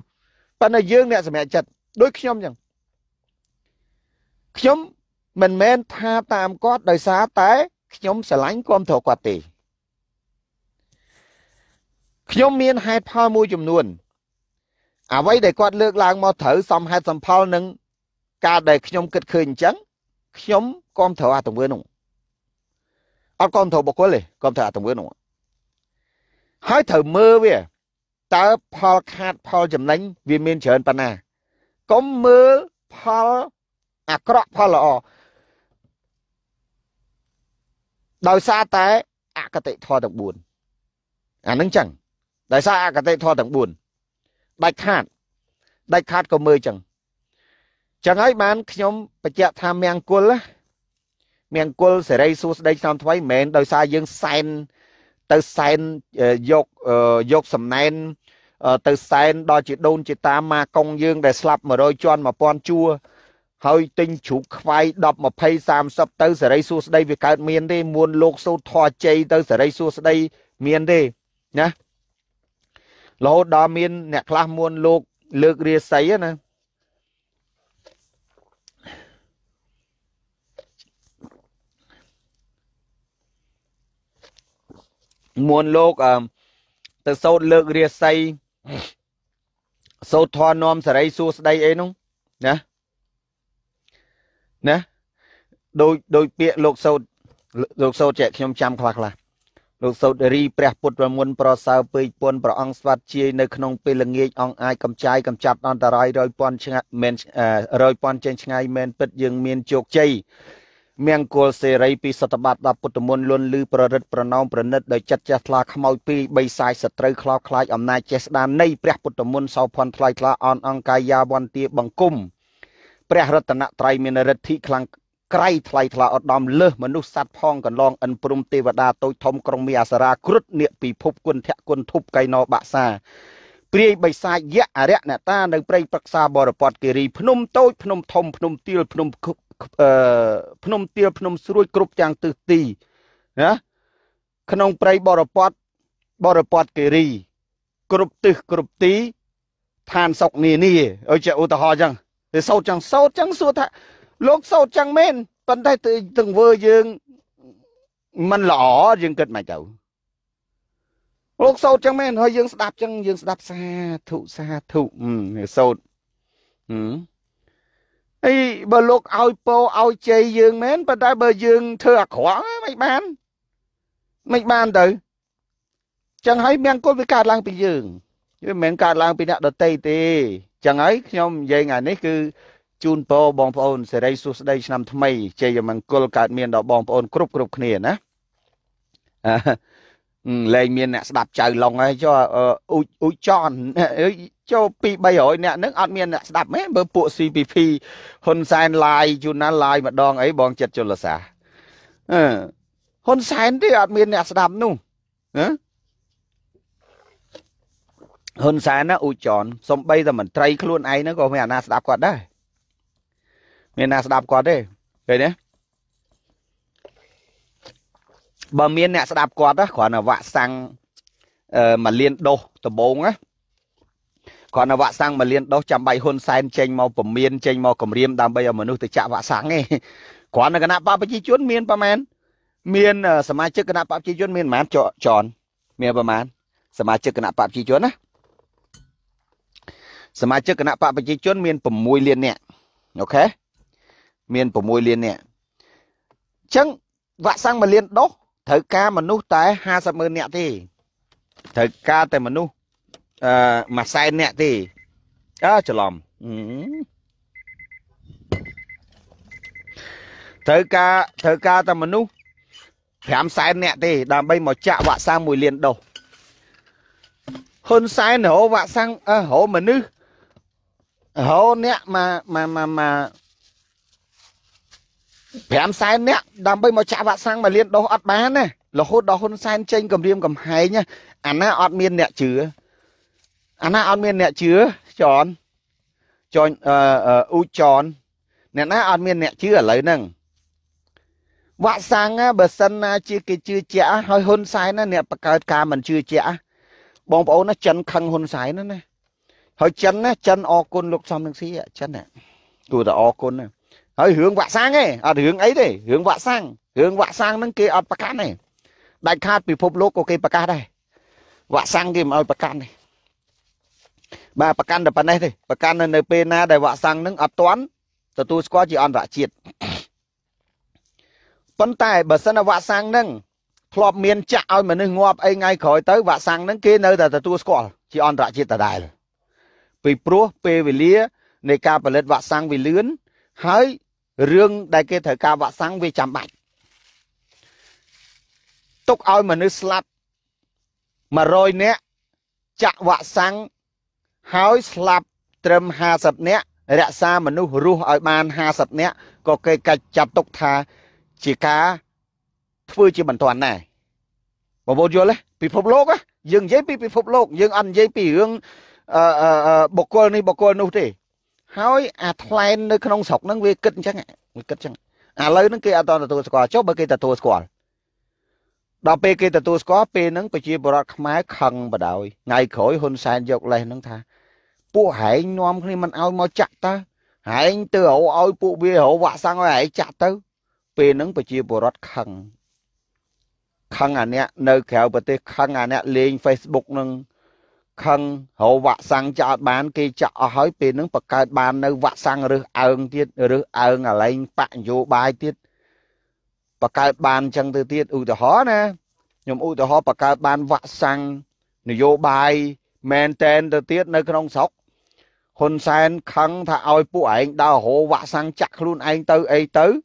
bà này dương nẹ sầm ra chật đối khi nhóm chẳng khi nhóm mình men tha tam có đời xa tới khi nhóm sẽ lánh con thổ quạt tỷ khi nhóm miên hai pha mùi chùm luôn à vậy để quạt lược làng màu thử xong hai xong phao nâng cả đời nhóm kịch khơi trắng nhóm con thợ à tùng với nụ à con thợ bọc quế lì con thợ à tùng với nụ hỏi thợ mơ về tớ phol khát phol chấm đánh vì miền trời bên nào có mưa phol à có phol lọ đời xa té à cái tệ thoa đằng buồn à nâng chẳng đời xa à cái tệ thoa đằng buồn đại khát đại khát có mưa chẳng chẳng ấy bán nhóm bây giờ tham miang quân á miang quân sẽ đây xuống đây làm thoái mền đời xa dương sen từ sen dọc dọc sầm nén từ sen đo chỉ đôn chỉ ta mà công dương để slap mà đôi chọn mà pon chua hơi tinh chủ khoai đập mà pay sam sắp tới sẽ đây xuống đây việc cái miền đây muôn lục sâu thò chay tới sẽ đây xuống đây miền đây nhá lô đo miền nè clap muôn lục lược rìa sấy nè muôn lục từ sâu lược rìa say sâu thò nom sẽ đây xuống đây ấy đúng nhá nè đôi đôi bịa lục sâu lục sâu trẻ trong trăm hoặc là lục sâu ri bẹt bột và muôn pro sao bơi pon pro ong svat chia nơi không bê lưng nghe ong ai cầm trái cầm chặt on ta rai rồi pon chăng men rồi pon chăng ngay men bứt dương men chọc chay miang cột sợi ray pi sập bát đập bột muôn luôn lư pro rứt pro nong pro nứt đời chặt chặt là khăm ao pi bay sai sập trời khao khai âm nai chết đan nay bẹt bột muôn sau pon khai là on ong cai ya bòn tia bằng cungព្រះរតនត្រ័យមានរិទ្ធិខ្លាំងក្រៃថ្លៃថ្លាឧត្តមលើសមនុស្សសត្វផងកន្លងអិនព្រំទេវតាតូចធំក្រុងមីអសរាគ្រុតនៀកពិភពគុណធៈគុណធុបកៃណោបាក់សាព្រាយបិសាចយៈអរិយអ្នកតានៅព្រៃប្រក្សាបរពតគិរីភ្នំតូចភ្នំធំភ្នំទាលភ្នំអឺភ្នំទាលភ្នំស្រួយគ្រប់ទាំងទិសទីណាក្នុងព្រៃបរពតបរពតគិរីគ្រប់ទិសគ្រប់ទីឋានសុខនានាអញ្ចឹងឧទាហរណ៍ចឹងthì sâu chẳng sâu chẳng xua thạ lúc sâu chẳng men vẫn thấy từ từng vơ dương mình lỏ dương kết mày chậu lúc sâu chẳng men hơi dương đạp chẳng dương đạp xa thụ xa thụ ừ, sâu ừ. ấy bờ lúc ao po ao chơi dương men vẫn thấy bờ dương thừa khóa mày bán mày bán từ chẳng thấy men cốt với cả lang bị dương với men cả lang bị nặng đợt tây tê chẳng ấy nhóm về ngày nấy cứ chun po bong pon sẽ đây xuống đây năm thứ mấy chơi cho mình cột cạt miền đó bong pon cướp cướp khné nè lên miền nè đạp trời lòng ấy cho u u tròn cho pi bay hỏi nè nước ăn miền nè đạp mấy bữa bộ xê pê pê hôn sen lai chun năn lai mà đòn ấy bong chật cho là xả hôn sen thì ăn miền nè đạp nung hơn xa nó u chọn xong bây giờ mình tray luôn ấy nó có mẹ na đạp quạt đấy mẹ na đạp quạt đấy vậy đấy bà miền nè đạp quạt đó còn là vạ sang uh, mà liên đô tờ bốn á còn là vạ sang mà liên đô chạm bay hôn sen chênh màu của miền chênh màu của riêng đang bây giờ mà nước từ chạm vạ sáng nghe còn là cái nắp bắp chi chuốn miền bà men miền sớm mai trước cái nắp bắp chi chuốn miền mán chọn tròn miền bà man sớm mai trước cái nắp bắp chi chuốn áสมาชิกคณะปะปจิชนมีนผมมวยเรียนเนี่ยโอเคมีนผมมวยเรียนเนี่ยจังวะสังมาเรียนโดเถิดกามนุษย์แต่ห้าสิบหมื่นเนี่ยที่เถิดกาแต่มนุษย์เอ่อมาแซนเนี่ยที่อ้าฉลอมเถิดกาเถิดกาแต่มนุษย์แถมแซนเนี่ยที่ดามใบหมอจะวะสังมวยเรียนโดคนแซนโหวะสังเออโหมนุษย์hố nè mà mà mà mà phèm sai nè đam bây mà chạm vạ sang mà liên đô ọt bán này là hốt đó hôn sai chênh cầm riêng cầm hay nhá anh à, ọt miên nè chứa anh à, ọt miên nè chứa tròn tròn ờ uh, u uh, tròn nè ná ọt miên nè chứa ở lấy nâng vạ sang á bờ sân á chưa kì chưa chả hơi hôn sai nó nè bà cao ca mình chưa chả bóng bóng nó chân khăn hôn sai nó nè hơi chân á chân o côn lục xong đằng xí ạ chân ạ tôi là o côn nè hơi hướng vạ sang ấy à hướng ấy đấy hướng vạ sang hướng vạ sang nó kia ở bạc cát này đại khát bị phốp lốp của cây bạc cát đây vạ sang kia mà ở bạc cát này bà bạc cát là bàn đây đây bạc cát là nơi pena đại vạ sang nó ập toán từ tôi có chỉ ăn vạ chiệt vấn tài bờ sân là vạ sang nâng Club miền chạ ơi mà nên ngọp ấy ngay khỏi tới và sang đến kia nơi là tôi score chỉ on tại chỉ tại đài rồi vì pro về lía này ca và lết vạ sang vì lươn hỡi riêng đại kia thời ca vạ sang vì chạm bạch tốc ơi mà nên slap mà rồi nè chạ vạ sang hỡi slap trầm hà sập nè rạ xa mà nu ru ở ban hà sập nè có cây cạch chặt tốc thà chỉ cá phơi chỉ bản toàn này mà vô vô đấy bị phục lốc á dừng giấy bị bị phục lốc dừng ăn giấy bị hương bọc cồn này bọc cồn đâu thế hói à thay nơi con sọc nó về cất chắc này cất chắc à lấy nó kia à toàn là tôi score chốt bởi kia là tôi score đào pe kia là tôi score pe nó bị chia bọt máy khăng bả đào ngày khỏi hôn sàn dọc lên nó tha pụ hải nom khi mình ao mau chặt ta hải từ hậu ao pụ bia hậu vạ sang hải chặt tới pe nó bị chia bọt khăng khăng à nè nơi kéo bờ tây khăng à nè lên Facebook nâng khăng hậu vạ sang chợ bán kia chợ hỏi pin nâng bậc cài bán nơi vạ sang rư ơn tiết rư ơn à lấy bạn vô bài tiết bậc cài bán chẳng từ tiết ưu từ họ nè nhưng ưu từ họ bậc cài bán vạ sang nửa vô bài maintain từ tiết nơi không sóc hôn sen khăng thà oi phụ ảnh đào hộ vạ sang chặt luôn anh tới ấy tới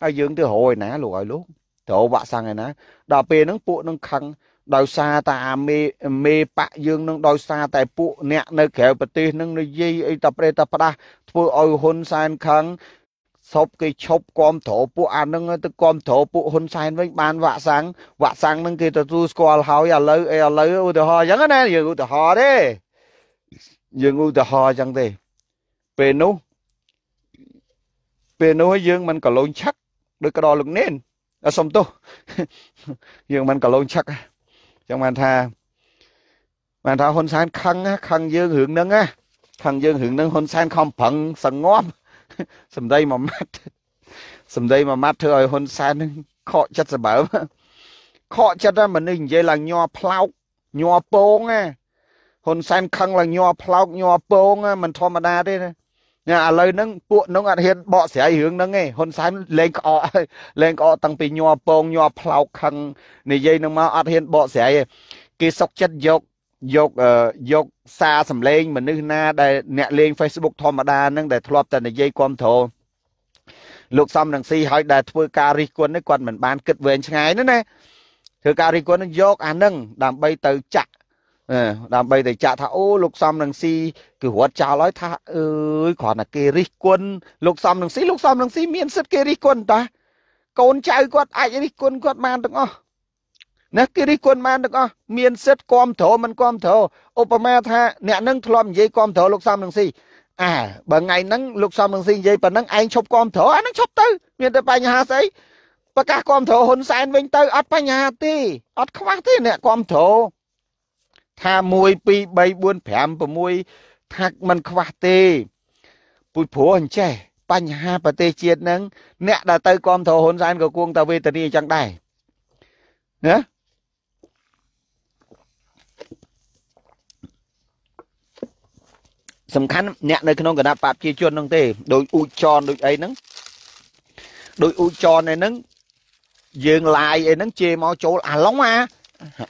ai dưỡng từ hồi nè lùi luôn thổ vạ sang này nè đào pin nâng phụ nâng khăng đôi xa ta mê mê bạ dương nâng đôi xa tại phụ nẹ nơi khéo bà tì nâng nơi dây ấy tập rê tập đá phụ ôi hôn sàn khăn sốc cái chốc con thổ phụ ăn nâng tức con thổ phụ hôn sàn với bàn vạ sáng vạ sáng nâng kia tụi tụi score hỏi à lấy à lấy ưu tụi hoa chẳng nè dừng ưu tụi hoa đi dừng ưu tụi hoa chẳng đi về nô về nô hay dương mình có lộn chắc đôi cái đó lụng nên à xong tôi dương mình có lộn chắc trong màn thà màn thà hôn san khăng á khăng dương hưởng nâng á khăng dương hưởng nâng hôn san không phận sần ngóm sầm đây mà mát sầm đây mà mát thôi hôn san khó chất sờ bở khó chất á mình hình dây là nho plau nho bông á hôn san khăng là nho plau nho bông á mình thò mà đa đấy nhà lời nâng buộc nông ăn hiện bọ sẻ hướng nâng nghe hôn sán lên cọ lên cọ tăng pì nhòa bông nhòa plau khăng này dây nông mau ăn hiện bọ sẻ kia sọc chất dọc dọc dọc xa sầm lên mình nương na để nẹt lên Facebook thom mà đa nâng để thua tận này dây quan thổ lục xong đằng si hỏi để thưa cari quân đấy quân mình bán kịch về ngay nữa nè thưa cari quân nó dọc ăn nâng đàm bay từ chặt đàm bây để trả thà ô lục xăm đằng si cứ huấn chào nói thà ơi còn là kê rít quân lục xăm đằng si lục xăm đằng si miễn sức kê rít quân ta con trai quật ai rít quân quật man được không nè kê rít quân man được không miễn sức com thổ mình com thổ Obama tha nè nâng thầm dây com thổ lục xăm đằng si à bằng ngày nâng lục xăm đằng si dây bằng nâng anh chụp com thổ anh chụp tới miễn tới bài nhà sấy và cả com thổ hôn sai vinh tới ở bài nhà ti ở khóa ti nè com thổ tha mùi pi bay buôn phèm và mùi thạc mình khóa tê bụi phố hình trẻ bánh hà bà tê chiết nâng nẹ đã tới con thổ hôn gian của cuông ta về tờ đi chẳng đài nhá sầm khăn nẹ nơi khăn ông gần đạp bạp chia chuôn nâng tê đôi u tròn đôi ấy nâng đôi u tròn này nâng dường lại ấy nâng chê mau chỗ à lóng à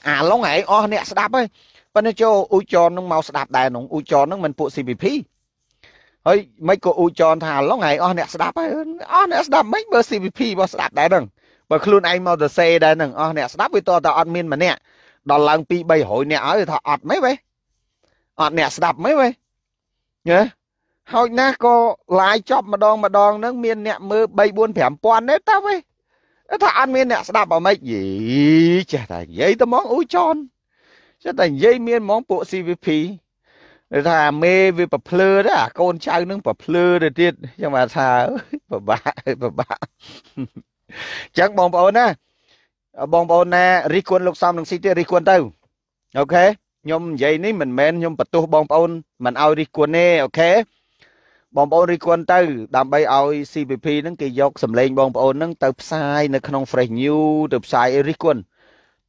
à lóng ấy o nẹ sẽ đạp ấy bạn cho u tròn nung màu đạp đài nung u tròn nung mình phụ xê pê pê hơi mấy cô u tròn thà lóng ngày on nè đạp ấy on nè đạp mấy bờ xê pê pê bao đạp đài nung bờ khuôn anh màu xe đài nung on nè đạp với to tao admin mà nè đòn lăng pi bay hội nè ở thọ ọt mấy vậy ọt nè đạp mấy vậy nhớ hồi nãy cô lái chop mà đòn mà đòn nung miên nè mưa bay buôn phèm quan đấy tao vậy thọ admin nè đạp vào mấy gì chả thà vậy tao món u tròn chắc là dây miên món bộ xê pê pê để thà mê về bập lơ đó à con trai nâng bập lơ để tiết nhưng mà thà bập bạ bập bạ chắc bong bồn á bong bồn nè ri quân lục xong đằng xí tiết ri quân tao ok nhom dây ní mình men nhom bật tu bong bồn mình ao ri quân nè ok bong bồn ri quân tao đam bay ao xê pê pê nâng kỳ dọc sầm lên bong bồn nâng tao sai nâng không phải nhiều tao sai ri quân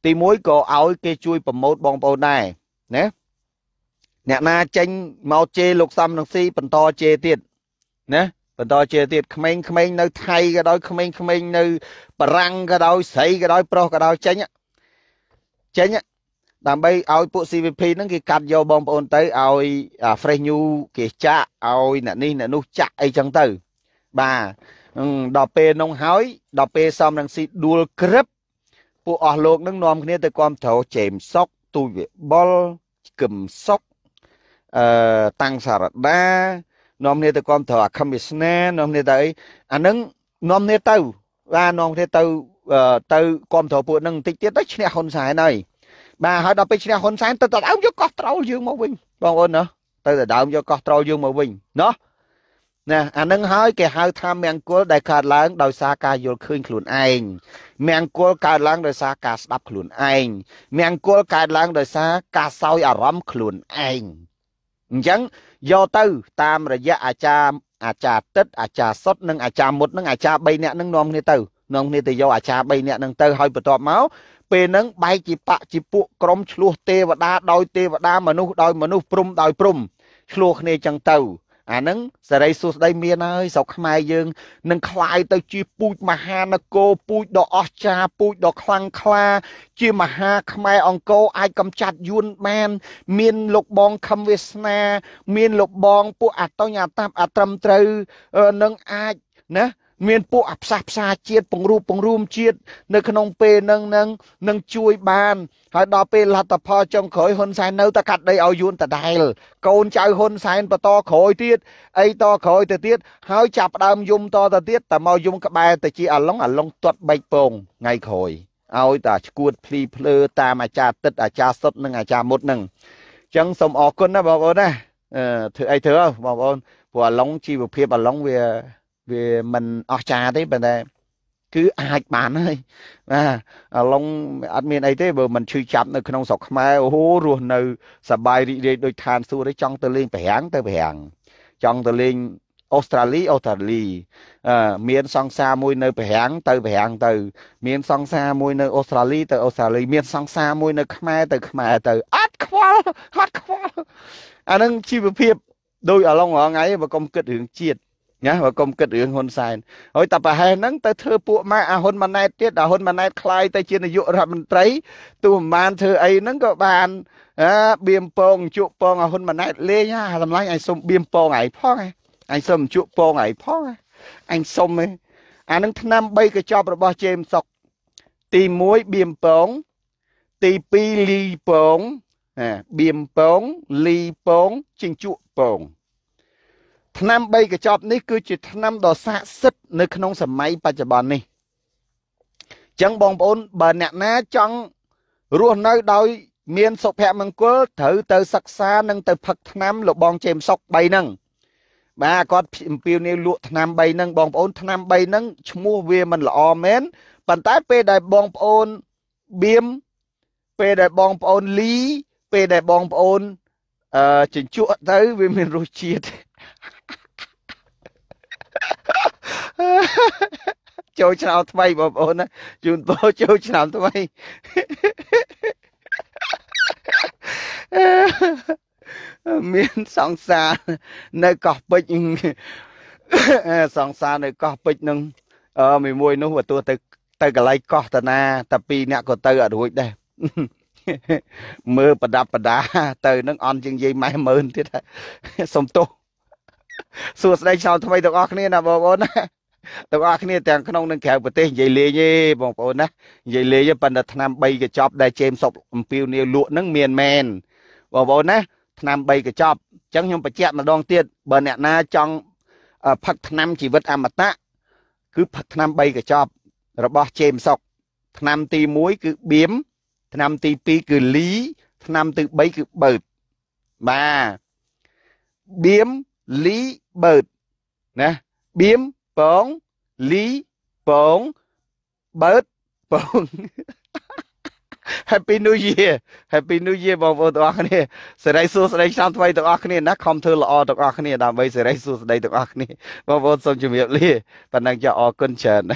tí mối có áo kê chui bầm mốt bong bầu này nè nè na chanh màu chê lục xăm nâng si bần to chê tiệt nè bần to chê tiệt khmênh khmênh nơi thay cái đó khmênh khmênh nơi bà răng cái đó sấy cái đó pro cái đó chanh ចេញដើម្បីឲ្យពួក xê pê pê ហ្នឹងគេកាត់យកបងប្អូនទៅឲ្យ Fresh New គេចាក់ឲ្យអ្នកនេះអ្នកនោះចាក់អីចឹងទៅបាទដល់ពេលនោះហើយដល់ពេលសំរងស៊ីដួលក្រឹបពួកអស់លោកនឹងនាំគ្នាទៅគាំទ្រជេមសុកទូវិបុលគឹមសុកអឺតាំងសារដានាំគ្នាទៅគាំទ្រអាខំវាសនានាំគ្នាទៅអីអានឹងនាំគ្នាទៅបាទនាំគ្នាទៅទៅគាំទ្រពួកនឹងបន្តិចទៀតទៅឈ្នះហ៊ុនសែនហើយបាទហើយដល់ពេលឈ្នះហ៊ុនសែនទៅដើមយកកោះត្រូលយើងមកវិញបងប្អូនណាទៅដើមយកកោះត្រូលយើងមកវិញណោះណាអានឹងហើយគេហៅថាមង្គលដែលកើតឡើងដោយសារការយល់ឃើញខ្លួនឯងមង្គលកើតឡើងដោយសារការស្ដាប់ខ្លួនឯងមង្គលកើតឡើងដោយសារការសោយអារម្មណ៍ខ្លួនឯងអញ្ចឹងយកទៅតាមរយៈអាចារ្យអាចារ្យទឹកអាចារ្យសុតនិងអាចារ្យមុតនិងអាចារ្យបីនាក់នឹងនាំគ្នាទៅនាំគ្នាទៅយកអាចារ្យបីនាក់នឹងទៅហើយបន្ទាប់មកពេលនឹងបែកជាបកជាពួកក្រុមឆ្លោះទេវតាដោយទេវតាមនុស្សដោយមនុស្សព្រំដោយព្រំឆ្លោះគ្នាចឹងទៅអានឹងសេរីសួស្តីមានហើយស្រុកខ្មែរយើងនឹងคลายទៅជាពូជមហានគរពូជដ៏អស្ចារ្យពូជដ៏ខ្លាំងខ្លាជាមហាខ្មែរអង្គរអាចកំចាត់យួនបានមានលោកបងខំវាសនាមានលោកបងពួកអតុញអតាប់អត្រឹមត្រូវនឹងអាចណាមានពួកអផ្សះផ្សាជាតិពង្រួមពង្រួមជាតិនៅក្នុងពេលនឹងនឹងនឹងជួយបានហើយដល់ពេលលទ្ធផលចុងក្រោយហ៊ុនសែននៅតែកាត់ដីឲ្យយួនដដែលកូនចៅហ៊ុនសែនបន្តក្រោយទៀតអីតក្រោយទៅទៀតហើយចាប់ដើមយំតទៅទៀតតែមកយំក្បែរទៅជាអាឡុងអាឡុងទាត់បែកពងថ្ងៃក្រោយឲ្យតែឈួតភ្លីភ្លើតាមអាចារ្យទឹកអាចារ្យសុតនិងអាចារ្យមុតនឹងអញ្ចឹងសូមអរគុណណាបងប្អូនណាធ្វើអីធ្វើបងប្អូនព្រោះអាឡុងជីវភាពអាឡុងវាវាមិនអស្ចារ្យទេប៉ុន្តែគឺអាចបានហើយបាទអាឡុងអត់មានអីទេបើមិនឈឺចាប់នៅក្នុងស្រុកខ្មែរអូរស់នៅសប្បាយរីករាយដូចឋានសួគ៌ទេចង់ទៅលេងប្រាំងទៅប្រាំងចង់ទៅលេងអូស្ត្រាលីអូស្ត្រាលីអឺមានសង្សារមួយនៅប្រាំងទៅប្រាំងទៅមានសង្សារមួយនៅអូស្ត្រាលីទៅអូស្ត្រាលីមានសង្សារមួយនៅខ្មែរទៅខ្មែរទៅអត់ខ្វល់អត់ខ្វល់អានឹងជីវភាពដោយអាឡុងរងថ្ងៃបើកុំគិតរឿងជាតិណាបើកុំគិតរឿងហ៊ុនសែនហើយតែប្រហែលហ្នឹងទៅធ្វើពួកម៉ាអាហ៊ុនម៉ាណែតទៀតអាហ៊ុនម៉ាណែតខ្លាយទៅជានាយករដ្ឋមន្ត្រីទោះមិនបានធ្វើអីហ្នឹងក៏បានអាបៀមពងជក់ពងអាហ៊ុនម៉ាណែតលេងអាតម្លៃអញសុំបៀមពងឯងផងឯងសុំជក់ពងឯងផងអញសុំឯងអាហ្នឹងឆ្នាំបីកញ្ចប់របស់ជេមសុកទីមួយបៀមពងទីពីរលីពងអាបៀមពងលីពងជាងជក់ពងឆ្នាំបីកញ្ចប់នេះគឺជាឆ្នាំដ៏ស័ក្តិសិទ្ធិនៅក្នុងសម័យបច្ចុប្បន្ននេះអញ្ចឹងបងប្អូនបើអ្នកណាចង់រស់នៅដោយមានសុភមង្គលត្រូវទៅសិក្សានិងទៅផឹកថ្នាំលោកបងជេមសុកបីហ្នឹងបាទគាត់អំពាវនាវលក់ថ្នាំបីហ្នឹងបងប្អូនថ្នាំបីហ្នឹងឈ្មោះវាមិនល្អមែនប៉ុន្តែពេលដែលបងប្អូនបៀមពេលដែលបងប្អូនលីពេលដែលបងប្អូនអឺជញ្ជក់ទៅវាមានរសជាតិចូលឆ្នាំថ្មីបងប្អូនណាជូនបងចូលឆ្នាំថ្មីមានសង្សារនៅកោះពេជ្រសង្សារនៅកោះពេជ្រនឹងអឺមួយមួយនោះបើទោះទៅទៅកន្លែងកោះតាណាតាពីរអ្នកក៏ទៅអត់រួចដែរមើលប្រដាប់ប្រដាទៅនឹងអន់ជាងយាយម៉ែមើលទៀតសុំទោសសួស្តីឆ្នាំថ្មីទាំងអស់គ្នាណាបងប្អូនណាទាំងអស់គ្នាទាំងក្នុងនិងក្រៅប្រទេសនិយាយលេងទេបងប្អូនណានិយាយលេងទេប៉ុន្តែឆ្នាំបីកញ្ចប់ដែលជេមសុកអំពាវនាវលក់នឹងមានមែនបងប្អូនណាឆ្នាំបីកញ្ចប់អញ្ចឹងខ្ញុំបញ្ជាក់ម្ដងទៀតបើអ្នកណាចង់ផឹកថ្នាំជីវិតអមតៈគឺផឹកឆ្នាំបីកញ្ចប់របស់ជេមសុកឆ្នាំទីមួយគឺបៀមឆ្នាំទីពីរគឺលីឆ្នាំទីបីគឺបឺតបាទបៀមលីបឺតណាបៀមពងលីពងបឺតពង Happy New Year Happy New Year បងប្អូនទាំងអស់គ្នាសេរីសួស្តីឆ្នាំថ្មីទាំងអស់គ្នាណាខំធ្វើល្អទាំងអស់គ្នាដើម្បីសេរីសួស្តីទាំងអស់គ្នាបងប្អូនសូមជម្រាបលាប៉ុណ្ណឹងចាអរគុណច្រើន